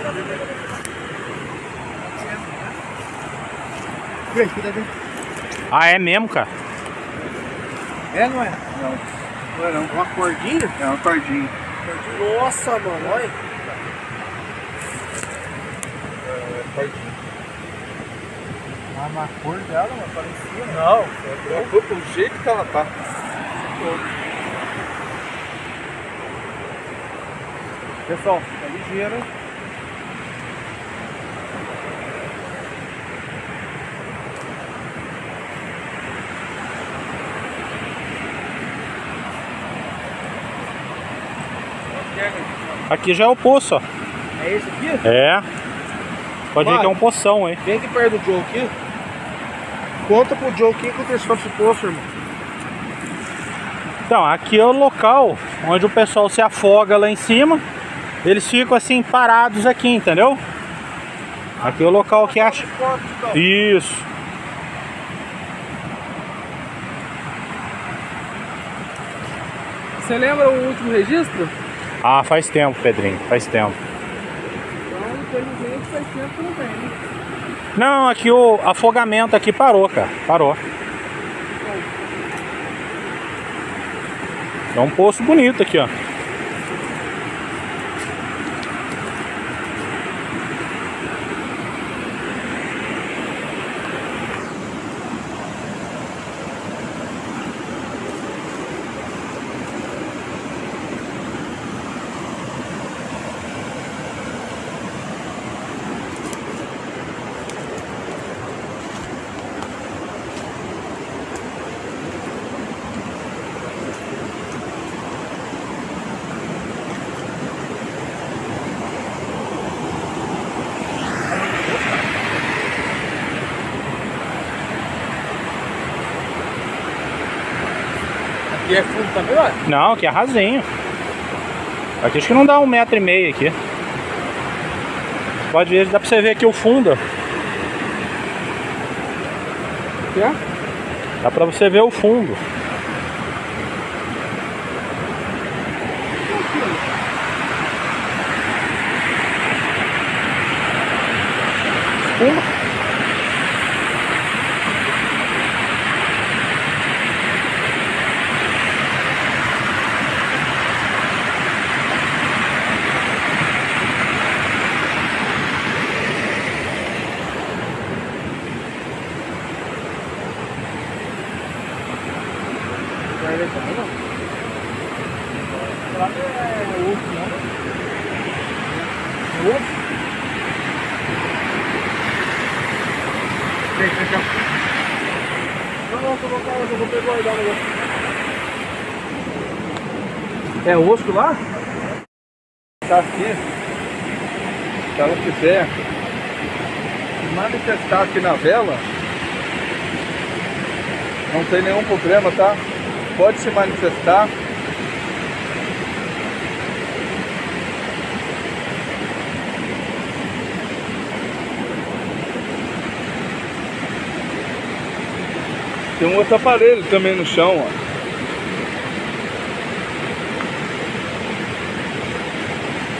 Ah, é mesmo, cara? É, não é? Não. Não é, não. Uma cordinha? É, uma cordinha. Nossa, mano, olha. É, cordinha. A cor dela, não aparecia. Não, é do jeito que ela tá. Pessoal, fica ligeiro. Aqui já é o poço, ó. É esse aqui? É. Pode ver que é um poção, hein? Vem aqui perto do Joe aqui. Conta pro Joe o que aconteceu com esse poço, irmão. Então, aqui é o local onde o pessoal se afoga lá em cima. Eles ficam assim parados aqui, entendeu? Aqui é o local que acha. Isso. Você lembra o último registro? Ah, faz tempo, Pedrinho, faz tempo. Então, infelizmente, faz tempo também, né? Não, aqui o afogamento aqui parou, cara. Parou. É um poço bonito aqui, ó. Aqui é fundo também, olha? Não, aqui é rasinho. Aqui acho que não dá 1,5 metro aqui. Pode ver, dá pra você ver aqui o fundo. Aqui, ó. Dá pra você ver o fundo. Fundo. É osso lá? Tá aqui. Se ela quiser manifestar aqui na vela, não tem nenhum problema, tá? Pode se manifestar. Tem um outro aparelho também no chão, ó.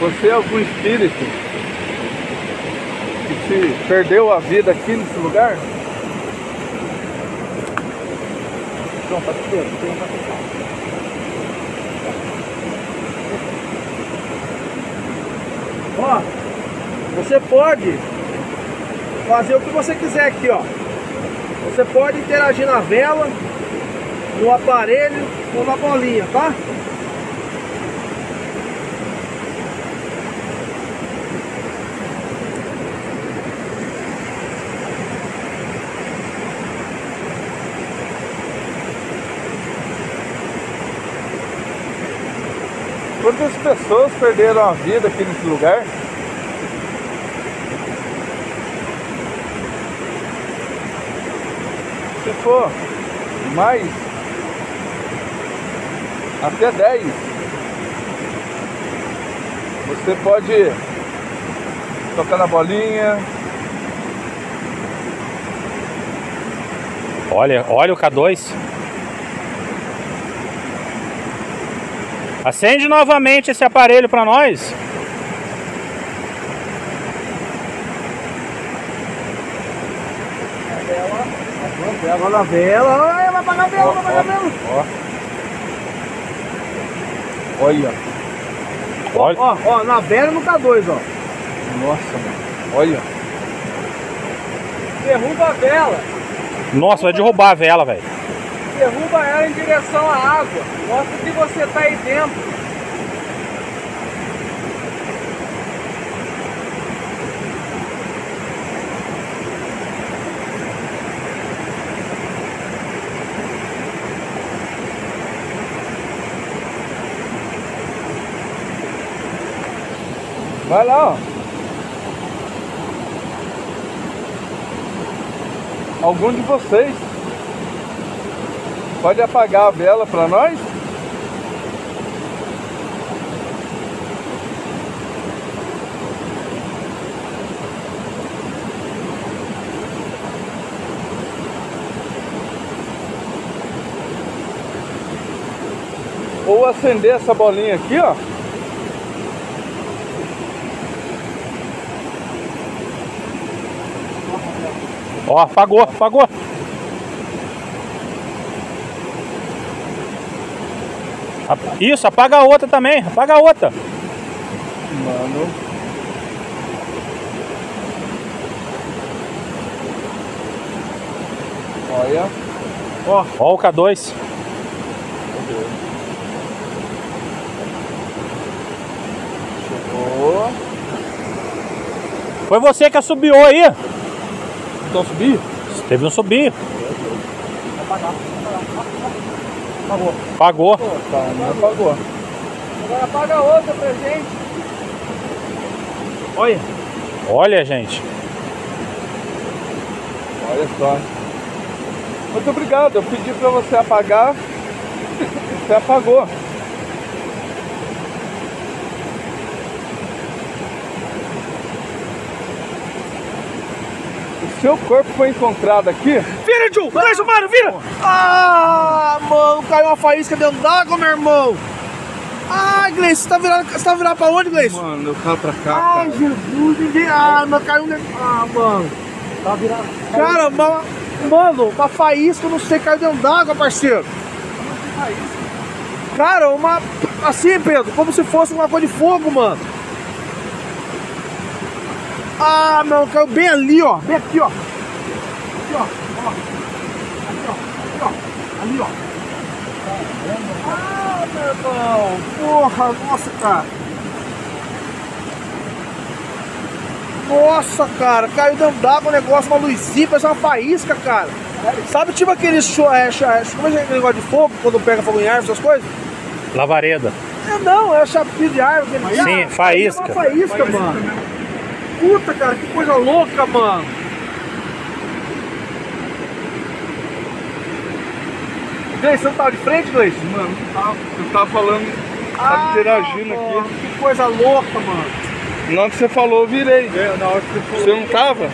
Você é algum espírito que se perdeu a vida aqui nesse lugar? João, faz o dedo, tem um para fechar. Ó, você pode fazer o que você quiser aqui, ó. Você pode interagir na vela, no aparelho ou na bolinha, tá? Quantas pessoas perderam a vida aqui nesse lugar? Se for mais, até 10, você pode tocar na bolinha. Olha, olha o K2. Acende novamente esse aparelho para nós. Vela na vela. Vai apagar a vela, vai apagar a vela. Olha. Olha. Ó, na vela no K2, ó. Nossa, mano. Olha. Derruba a vela. Nossa, vai derrubar a vela, velho. Derruba ela em direção à água. Mostra que você tá aí dentro. Vai lá, ó. Algum de vocês pode apagar a vela para nós? Ou acender essa bolinha aqui, ó. Ó, apagou, apagou. Isso, apaga a outra também, apaga a outra. Mano. Olha. Ó, ó o K2. Chegou. Foi você que assobiou aí. Então subir? Teve um subir. Apagar. Apagou. Apagou. Apagou. Agora apaga outra pra gente. Olha. Olha, gente. Olha só. Muito obrigado. Eu pedi pra você apagar. Você apagou. Seu corpo foi encontrado aqui. Vira, Ju! Traz o Mário, vira! Ah, mano, caiu uma faísca dentro d'água, meu irmão! Ah, Gleison, você tá virando pra onde, Gleison? Mano, eu caio pra cá. Ai, cara. Jesus, ah, mano, caiu um negócio. Ah, mano. Tá virando. Cara, mano, uma faísca, não sei, caiu dentro d'água, parceiro. Cara, uma. Assim, Pedro, como se fosse uma coisa de fogo, mano. Ah, meu, caiu bem ali, ó. Bem aqui, ó. Aqui, ó. Aqui, ó. Aqui, ó. Ali, ó. Ah, meu irmão. Porra, nossa, cara. Nossa, cara. Caiu dentro d'água um negócio, uma luzinha, parece uma faísca, cara. Sabe, tipo aquele negócio de fogo, quando pega fogo em árvore, essas coisas? Lavareda. É, não, é chapinha de árvore. Sim, faísca. É uma faísca, mano. Puta, cara, que coisa louca, mano. Gleison, você não tava de frente, Gleison? Mano, eu tava falando, tava interagindo aqui. Que coisa louca, mano. Na hora que você falou, eu virei. É, na hora que você falou. Você não tava?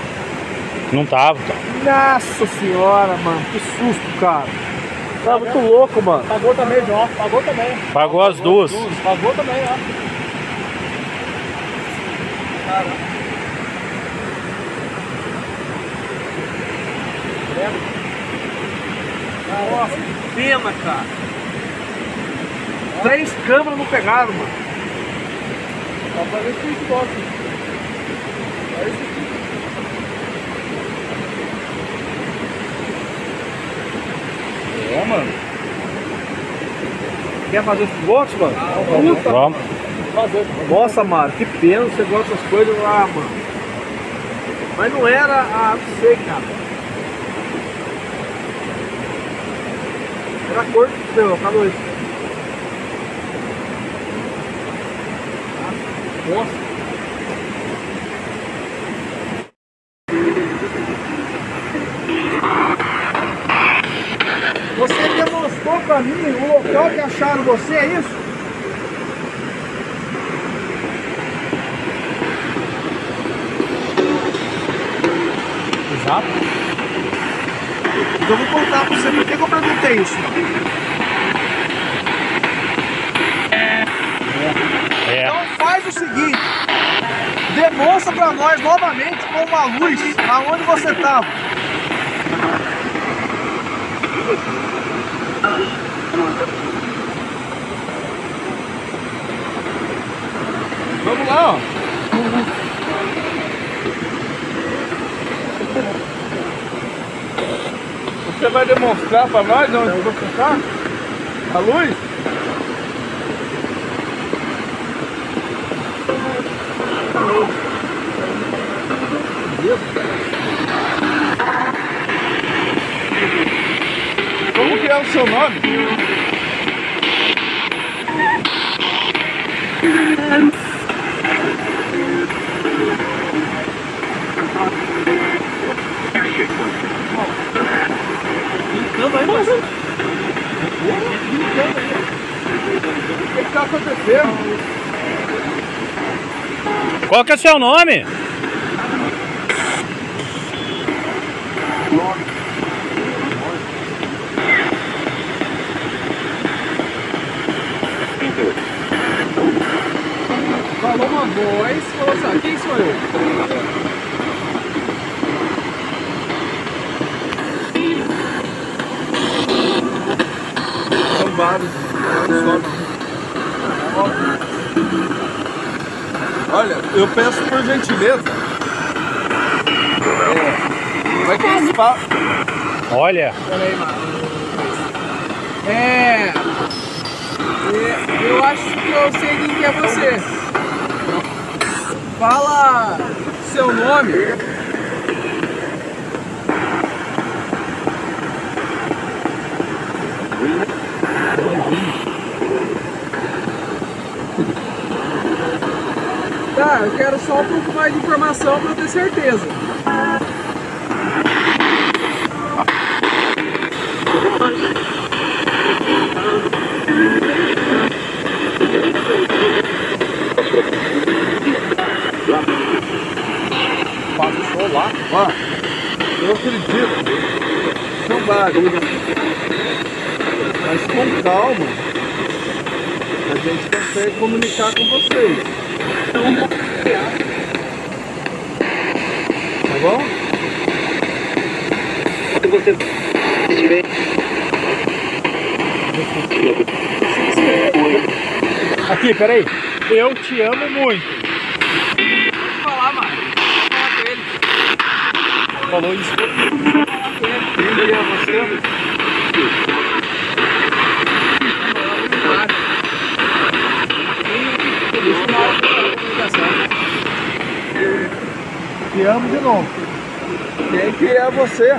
Não tava, cara. Nossa senhora, mano, que susto, cara. Tava muito louco, mano. Pagou também, João, pagou também. Pagou as duas. Pagou também, ó. Cara. Nossa. pena, cara. 3 câmeras não pegaram, mano. Dá pra ver que isso gosta. Olha isso aqui. É, mano. Quer fazer os pilotos, mano? Puta, vamos. Nossa, Mário, que pena, você gosta dessas coisas lá, mano. Mas não era a... não sei, cara. Era a cor do seu, K2. Nossa. Você demonstrou pra mim o local que acharam você, é isso? Exato. Então eu vou contar pra você por que eu perguntei isso. Então faz o seguinte, demonstra pra nós novamente com uma luz aonde você tava. Vamos lá, ó. Você vai demonstrar para nós onde eu vou ficar? A luz? Como que é o seu nome? Vai, mas... O que está acontecendo? Qual que é o seu nome? Falou uma voz, falou assim, quem sou eu? Olha, eu peço por gentileza. Como é que eles falam? Olha. Pera aí, Marcos. Eu acho que eu sei quem é você. Fala seu nome. Tá, eu quero só um pouco mais de informação pra eu ter certeza. Passou lá? Ó, eu acredito. São vários. Mas com calma, a gente consegue comunicar com vocês. Tá bom? Se você estiver... Aqui, peraí. Eu te amo muito. Vou falar, Mário. Vou falar com ele. Falou isso. Vou falar com ele. Ele é você. Te amo de novo. Quem que é você?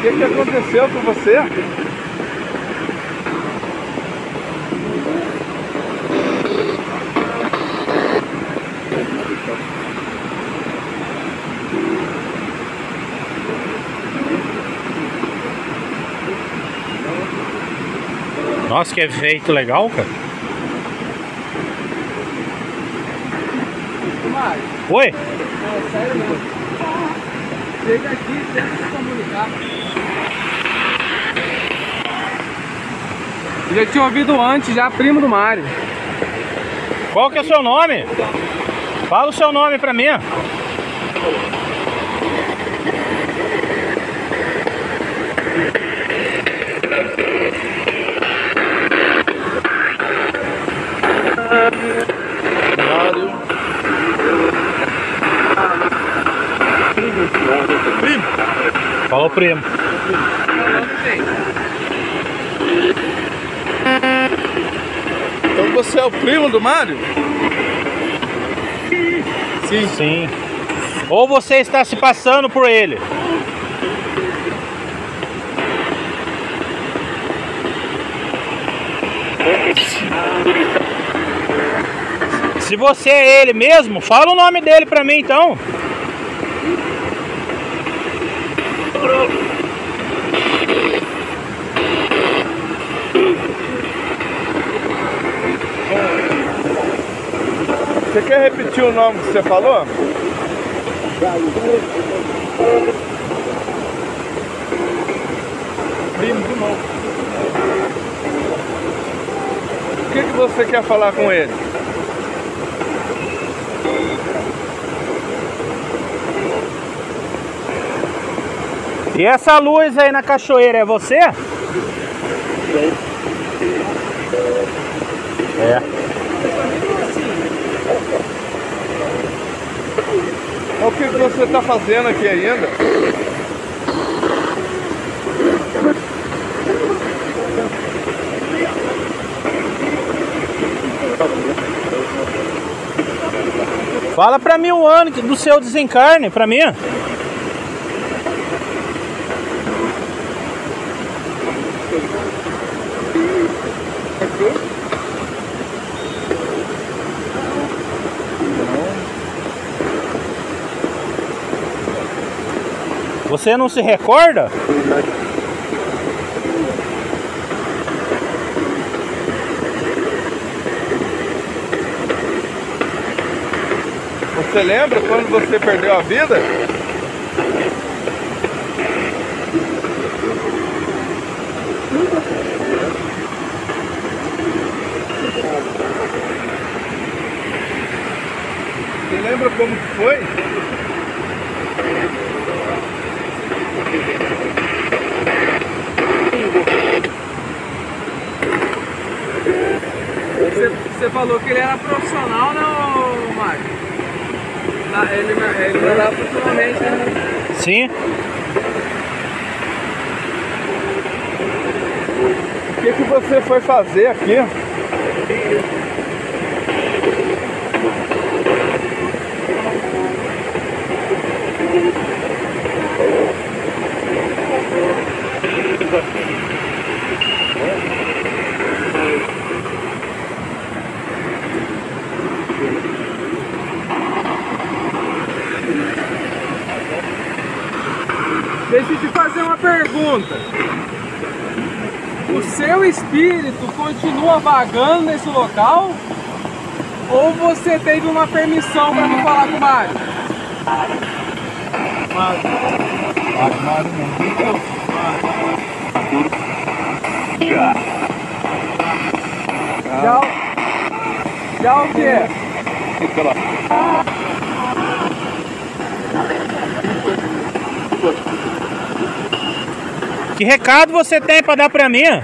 O que aconteceu com você? Nossa, que efeito legal, cara. Mário. Oi? É sério mesmo. Chega aqui, tenta se comunicar. Eu já tinha ouvido antes, já primo do Mário. Qual que é o seu nome? Fala o seu nome pra mim. Primo. Fala o primo. Então você é o primo do Mário? Sim. Sim. Ou você está se passando por ele? Se você é ele mesmo, fala o nome dele pra mim então. Você quer repetir o nome que você falou? Primo do nome. O que você quer falar com ele? E essa luz aí na cachoeira é você? É. O que você está fazendo aqui ainda? Fala pra mim o ano do seu desencarne, pra mim. Você não se recorda? Você lembra quando você perdeu a vida? Você lembra como foi? Você falou que ele era profissional, não, Mário? Ele trabalhava profissionalmente, né? Sim. O que você foi fazer aqui? Deixa eu te fazer uma pergunta. O seu espírito continua vagando nesse local? Ou você teve uma permissão para me falar com o Mário? Mário não. Já o quê? Que recado você tem para dar para mim? Tem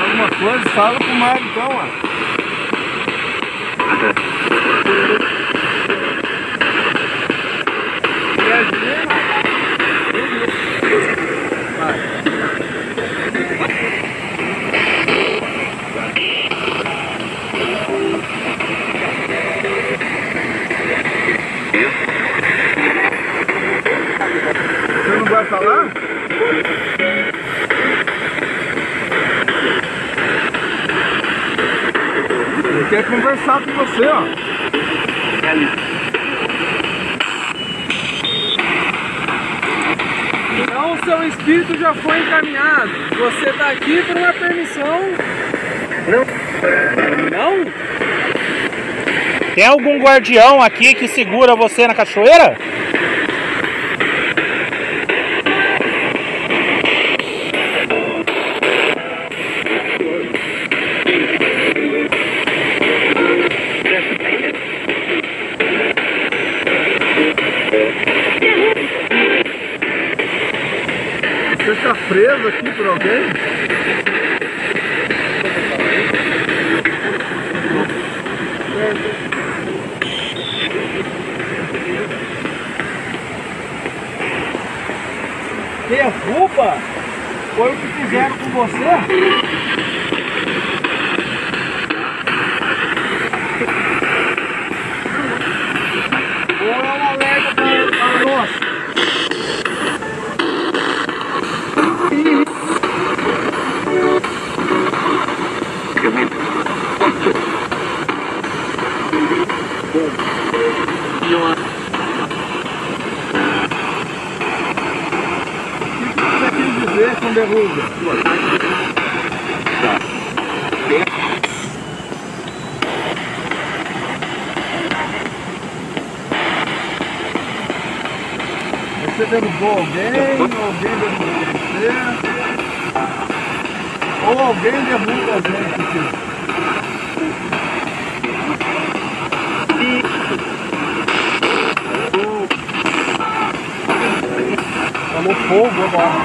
alguma coisa? Fala com o Mário então, Quer conversar com você, ó. Então o seu espírito já foi encaminhado. Você tá aqui por uma permissão Não? Tem algum guardião aqui que segura você na cachoeira? Você está preso aqui por alguém? E a culpa foi o que fizeram com você? Ou é uma alerta para nós? Derruba. Você derrubou alguém, alguém derrubou você, ou alguém derruba a gente aqui. Falou fogo agora.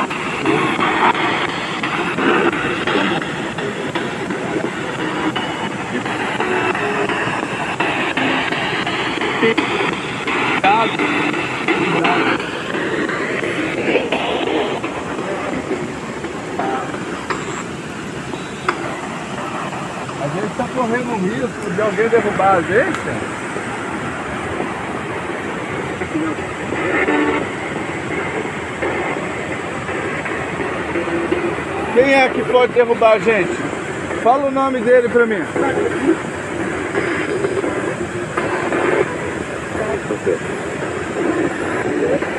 A gente está correndo um risco de alguém derrubar a gente? Quem é que pode derrubar a gente? Fala o nome dele pra mim. Thank you.